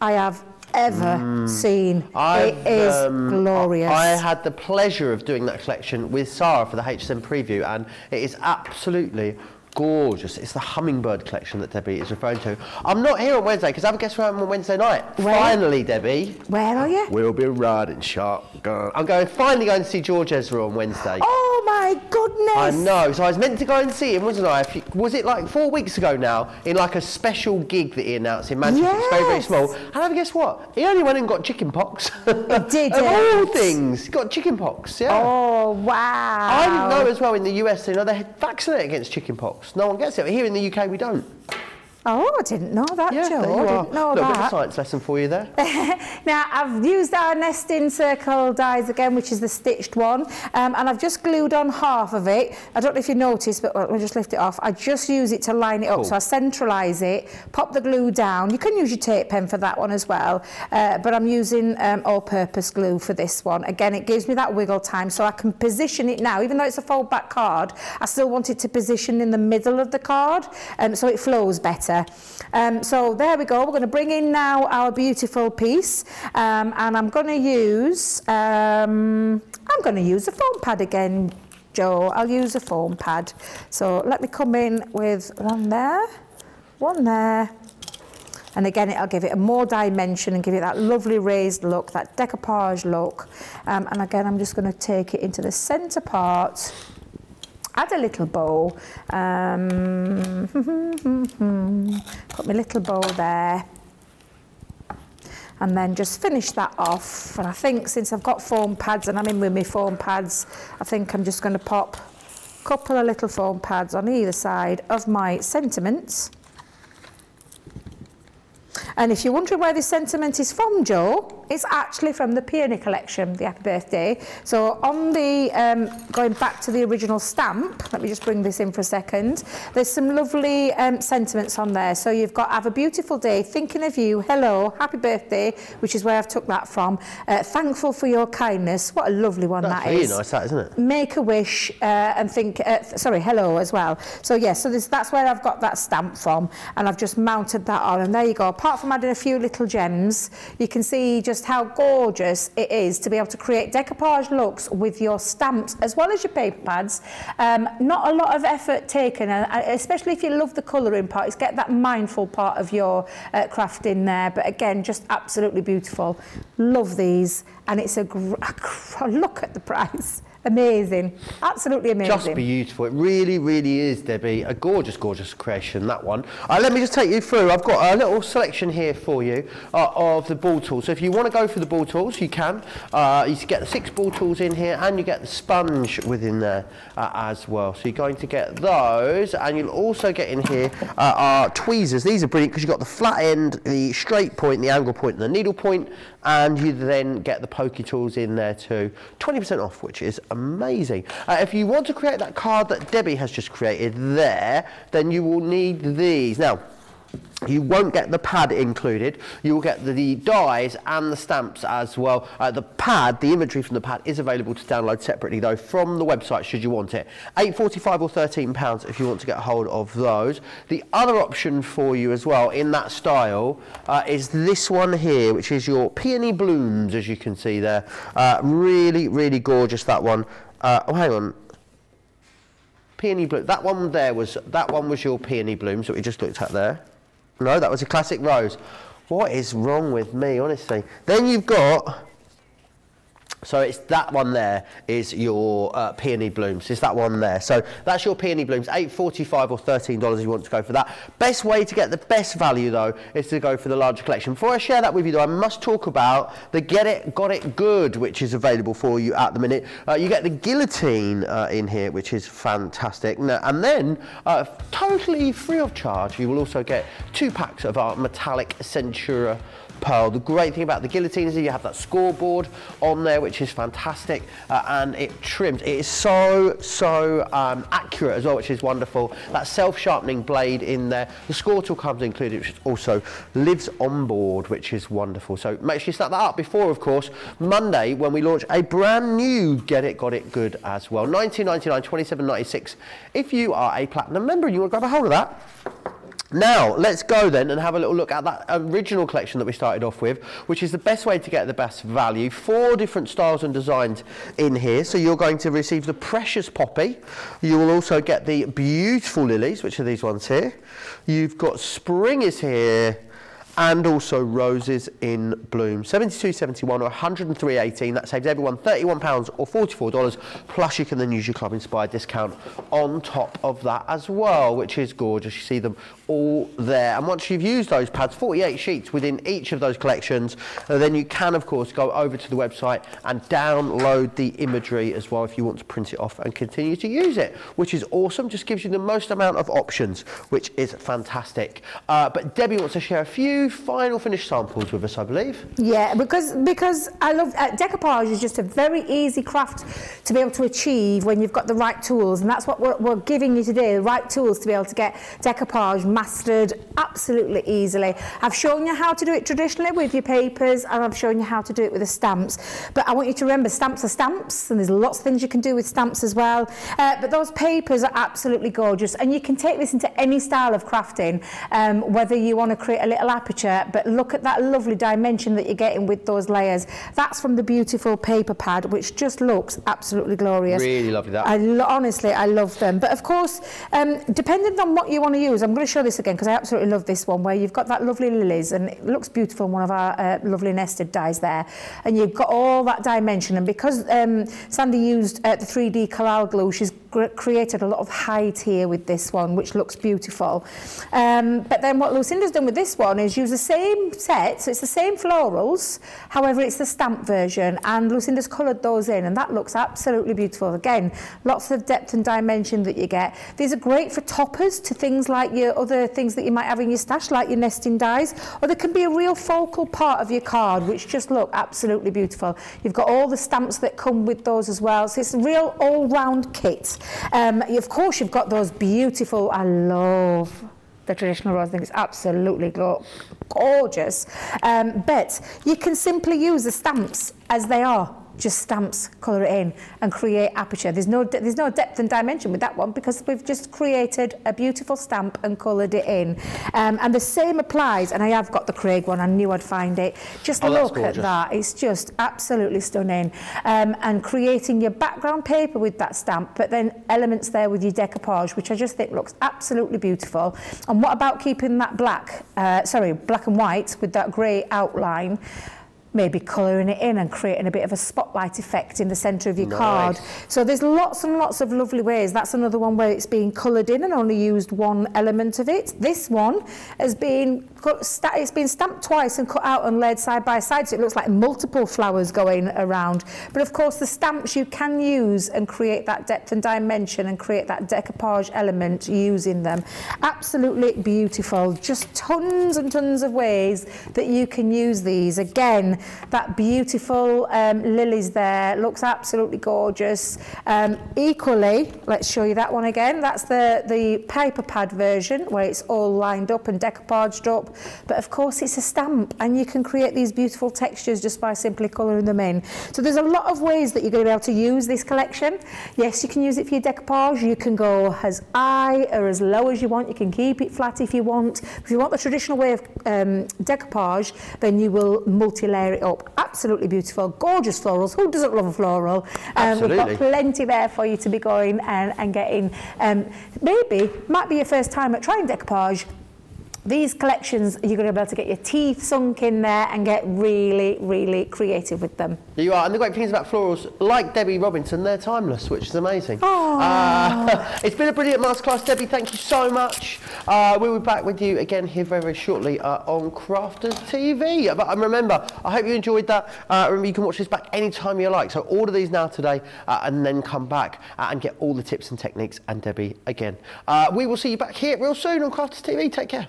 I have ever seen. It is glorious. I had the pleasure of doing that collection with Sara for the HSM preview, and it is absolutely gorgeous. It's the Hummingbird collection that Debbie is referring to. I'm not here on Wednesday, because have a guess where I am on Wednesday night. Where? Finally, Debbie. Where are you? We'll be riding shotgun. I'm finally going to see George Ezra on Wednesday. Oh my goodness! I know. So I was meant to go and see him, wasn't I? Was it like 4 weeks ago now, in like a special gig that he announced in Manchester? Yes. It's very, very small. And have a guess what? He only went and got chicken pox. He did. Of all things, he got chicken pox. Yeah. Oh wow! I didn't know as well. In the US, you know, they vaccinate against chicken pox. No one gets it. Here in the UK, we don't. Oh, I didn't know that, Joe. Yeah, I didn't know that. A bit of a science lesson for you there. Now, I've used our nesting circle dies again, which is the stitched one, and I've just glued on half of it. I don't know if you noticed, but we'll just lift it off. I just use it to line it up, so I centralise it, pop the glue down. You can use your tape pen for that one as well, but I'm using all-purpose glue for this one. Again, it gives me that wiggle time, so I can position it now. Even though it's a fold-back card, I still want it to position in the middle of the card, so it flows better. So there we go. We're going to bring in now our beautiful piece, and I'm going to use a foam pad again, Joe. I'll use a foam pad. So let me come in with one there, and again I'll give it a more dimension and give it that lovely raised look, that decoupage look. And again, I'm just going to take it into the centre part. Add a little bow, put my little bow there, and then just finish that off. And I think, since I've got foam pads and I'm in with my foam pads, I think I'm just going to pop a couple of little foam pads on either side of my sentiments. And if you're wondering where this sentiment is from, Jo, it's actually from the Peony collection, the Happy Birthday. So on the, going back to the original stamp, let me just bring this in for a second, there's some lovely sentiments on there. So you've got, have a beautiful day, thinking of you, hello, happy birthday, which is where I've took that from, thankful for your kindness, what a lovely one that is. That's really nice, isn't it? Make a wish, and think, sorry, hello as well. So yes, yeah, so that's where I've got that stamp from, and I've just mounted that on, and there you go. Apart from adding a few little gems, you can see just how gorgeous it is to be able to create decoupage looks with your stamps as well as your paper pads. Not a lot of effort taken, especially if you love the colouring part. It's get that mindful part of your craft in there, but again, just absolutely beautiful. Love these, and it's a look at the price. Amazing, absolutely amazing. Just beautiful. It really, really is, Debbie. A gorgeous, gorgeous creation, that one. Let me just take you through. I've got a little selection here for you of the ball tools. So if you want to go for the ball tools, you can. You get the 6 ball tools in here, and you get the sponge within there as well. So you're going to get those, and you'll also get in here our tweezers. These are brilliant because you've got the flat end, the straight point, the angle point, and the needle point, and you then get the pokey tools in there too. 20% off, which is amazing. If you want to create that card that Debbie has just created there, then you will need these. Now, you won't get the pad included. You will get the dies and the stamps as well. The pad, the imagery from the pad, is available to download separately, though, from the website, should you want it. £8.45 or £13 if you want to get hold of those. The other option for you as well, in that style, is this one here, which is your Peony Blooms, as you can see there. Really, really gorgeous, that one. Oh, hang on. Peony Bloom. That one there was, that one was your Peony Blooms that we just looked at there. No, that was a classic rose. What is wrong with me, honestly? Then you've got, so it's that one there is your Peony Blooms. It's that one there. So that's your Peony Blooms, $8.45 or $13 if you want to go for that. Best way to get the best value, though, is to go for the larger collection. Before I share that with you, though, I must talk about the Get It, Got It Good, which is available for you at the minute. You get the guillotine in here, which is fantastic. And then, totally free of charge, you will also get 2 packs of our metallic Centura Pearl. The great thing about the guillotine is that you have that scoreboard on there, which is fantastic, and it trims. It is so accurate as well, which is wonderful. That self-sharpening blade in there, the score tool comes included, which also lives on board, which is wonderful. So make sure you start that up before, of course, Monday, when we launch a brand new Get It, Got It Good as well. $19.99, $27.96 if you are a platinum member and you want to grab a hold of that. Now, let's go then and have a little look at that original collection that we started off with, which is the best way to get the best value. 4 different styles and designs in here. So you're going to receive the precious poppy. You will also get the beautiful lilies, which are these ones here. You've got spring is here, and also roses in bloom. £72.71 or £103.18. That saves everyone £31 or $44. Plus, you can then use your Club Inspired discount on top of that as well, which is gorgeous. You see them all there. And once you've used those pads, 48 sheets within each of those collections, then you can, of course, go over to the website and download the imagery as well if you want to print it off and continue to use it, which is awesome. Just gives you the most amount of options, which is fantastic. But Debbie wants to share a few final finished samples with us, I believe. Yeah, because I love decoupage is just a very easy craft to be able to achieve when you've got the right tools, and that's what we're giving you today, the right tools to be able to get decoupage mastered absolutely easily. I've shown you how to do it traditionally with your papers, and I've shown you how to do it with the stamps, but I want you to remember stamps are stamps, and there's lots of things you can do with stamps as well, but those papers are absolutely gorgeous, and you can take this into any style of crafting, whether you want to create a little app. But look at that lovely dimension that you're getting with those layers. That's from the beautiful paper pad, which just looks absolutely glorious. Really lovely, that. Honestly, I love them. But of course, depending on what you want to use, I'm going to show this again because I absolutely love this one, where you've got that lovely lilies, and it looks beautiful in one of our lovely nested dies there. And you've got all that dimension. And because Sandy used the 3D collage glue, she's created a lot of height here with this one, which looks beautiful. But then what Lucinda's done with this one is use the same set, so it's the same florals, however it's the stamp version, and Lucinda's coloured those in, and that looks absolutely beautiful. Again, lots of depth and dimension that you get. These are great for toppers to things like your other things that you might have in your stash, like your nesting dies, or they can be a real focal part of your card, which just look absolutely beautiful. You've got all the stamps that come with those as well, so it's a real all-round kit. Of course, you've got those beautiful, I love the traditional rose thing, it's absolutely gorgeous, but you can simply use the stamps as they are, just stamps, colour it in and create aperture. There's no depth and dimension with that one because we've just created a beautiful stamp and coloured it in. And the same applies, and I have got the Craig one, I knew I'd find it. Just look at that, it's just absolutely stunning. And creating your background paper with that stamp, but then elements there with your decoupage, which I just think looks absolutely beautiful. And what about keeping that black and white with that grey outline? Maybe colouring it in and creating a bit of a spotlight effect in the centre of your card. So there's lots and lots of lovely ways. That's another one where it's being coloured in and only used one element of it. This one has been, it's been stamped twice and cut out and laid side by side, so it looks like multiple flowers going around. But of course the stamps you can use and create that depth and dimension and create that decoupage element using them. Absolutely beautiful. Just tons and tons of ways that you can use these. Again, that beautiful lilies there, looks absolutely gorgeous. Equally, let's show you that one again. That's the paper pad version where it's all lined up and decoupaged up. But of course it's a stamp and you can create these beautiful textures just by simply colouring them in. So there's a lot of ways that you're going to be able to use this collection. Yes, you can use it for your decoupage. You can go as high or as low as you want. You can keep it flat if you want. If you want the traditional way of decoupage, then you will multi-layer it up. Absolutely beautiful, gorgeous florals. Who doesn't love a floral? We've got plenty there for you to be going and getting. Maybe might be your first time at trying decoupage. These collections, you're going to be able to get your teeth sunk in there and get really, really creative with them. You are, and the great things about florals, like Debby Robinson, they're timeless, which is amazing. It's been a brilliant masterclass, Debby. Thank you so much. We'll be back with you again here very, very shortly on Crafter's TV. But remember, I hope you enjoyed that. Remember, you can watch this back anytime you like. So order these now today and then come back and get all the tips and techniques and Debby again. We will see you back here real soon on Crafter's TV. Take care.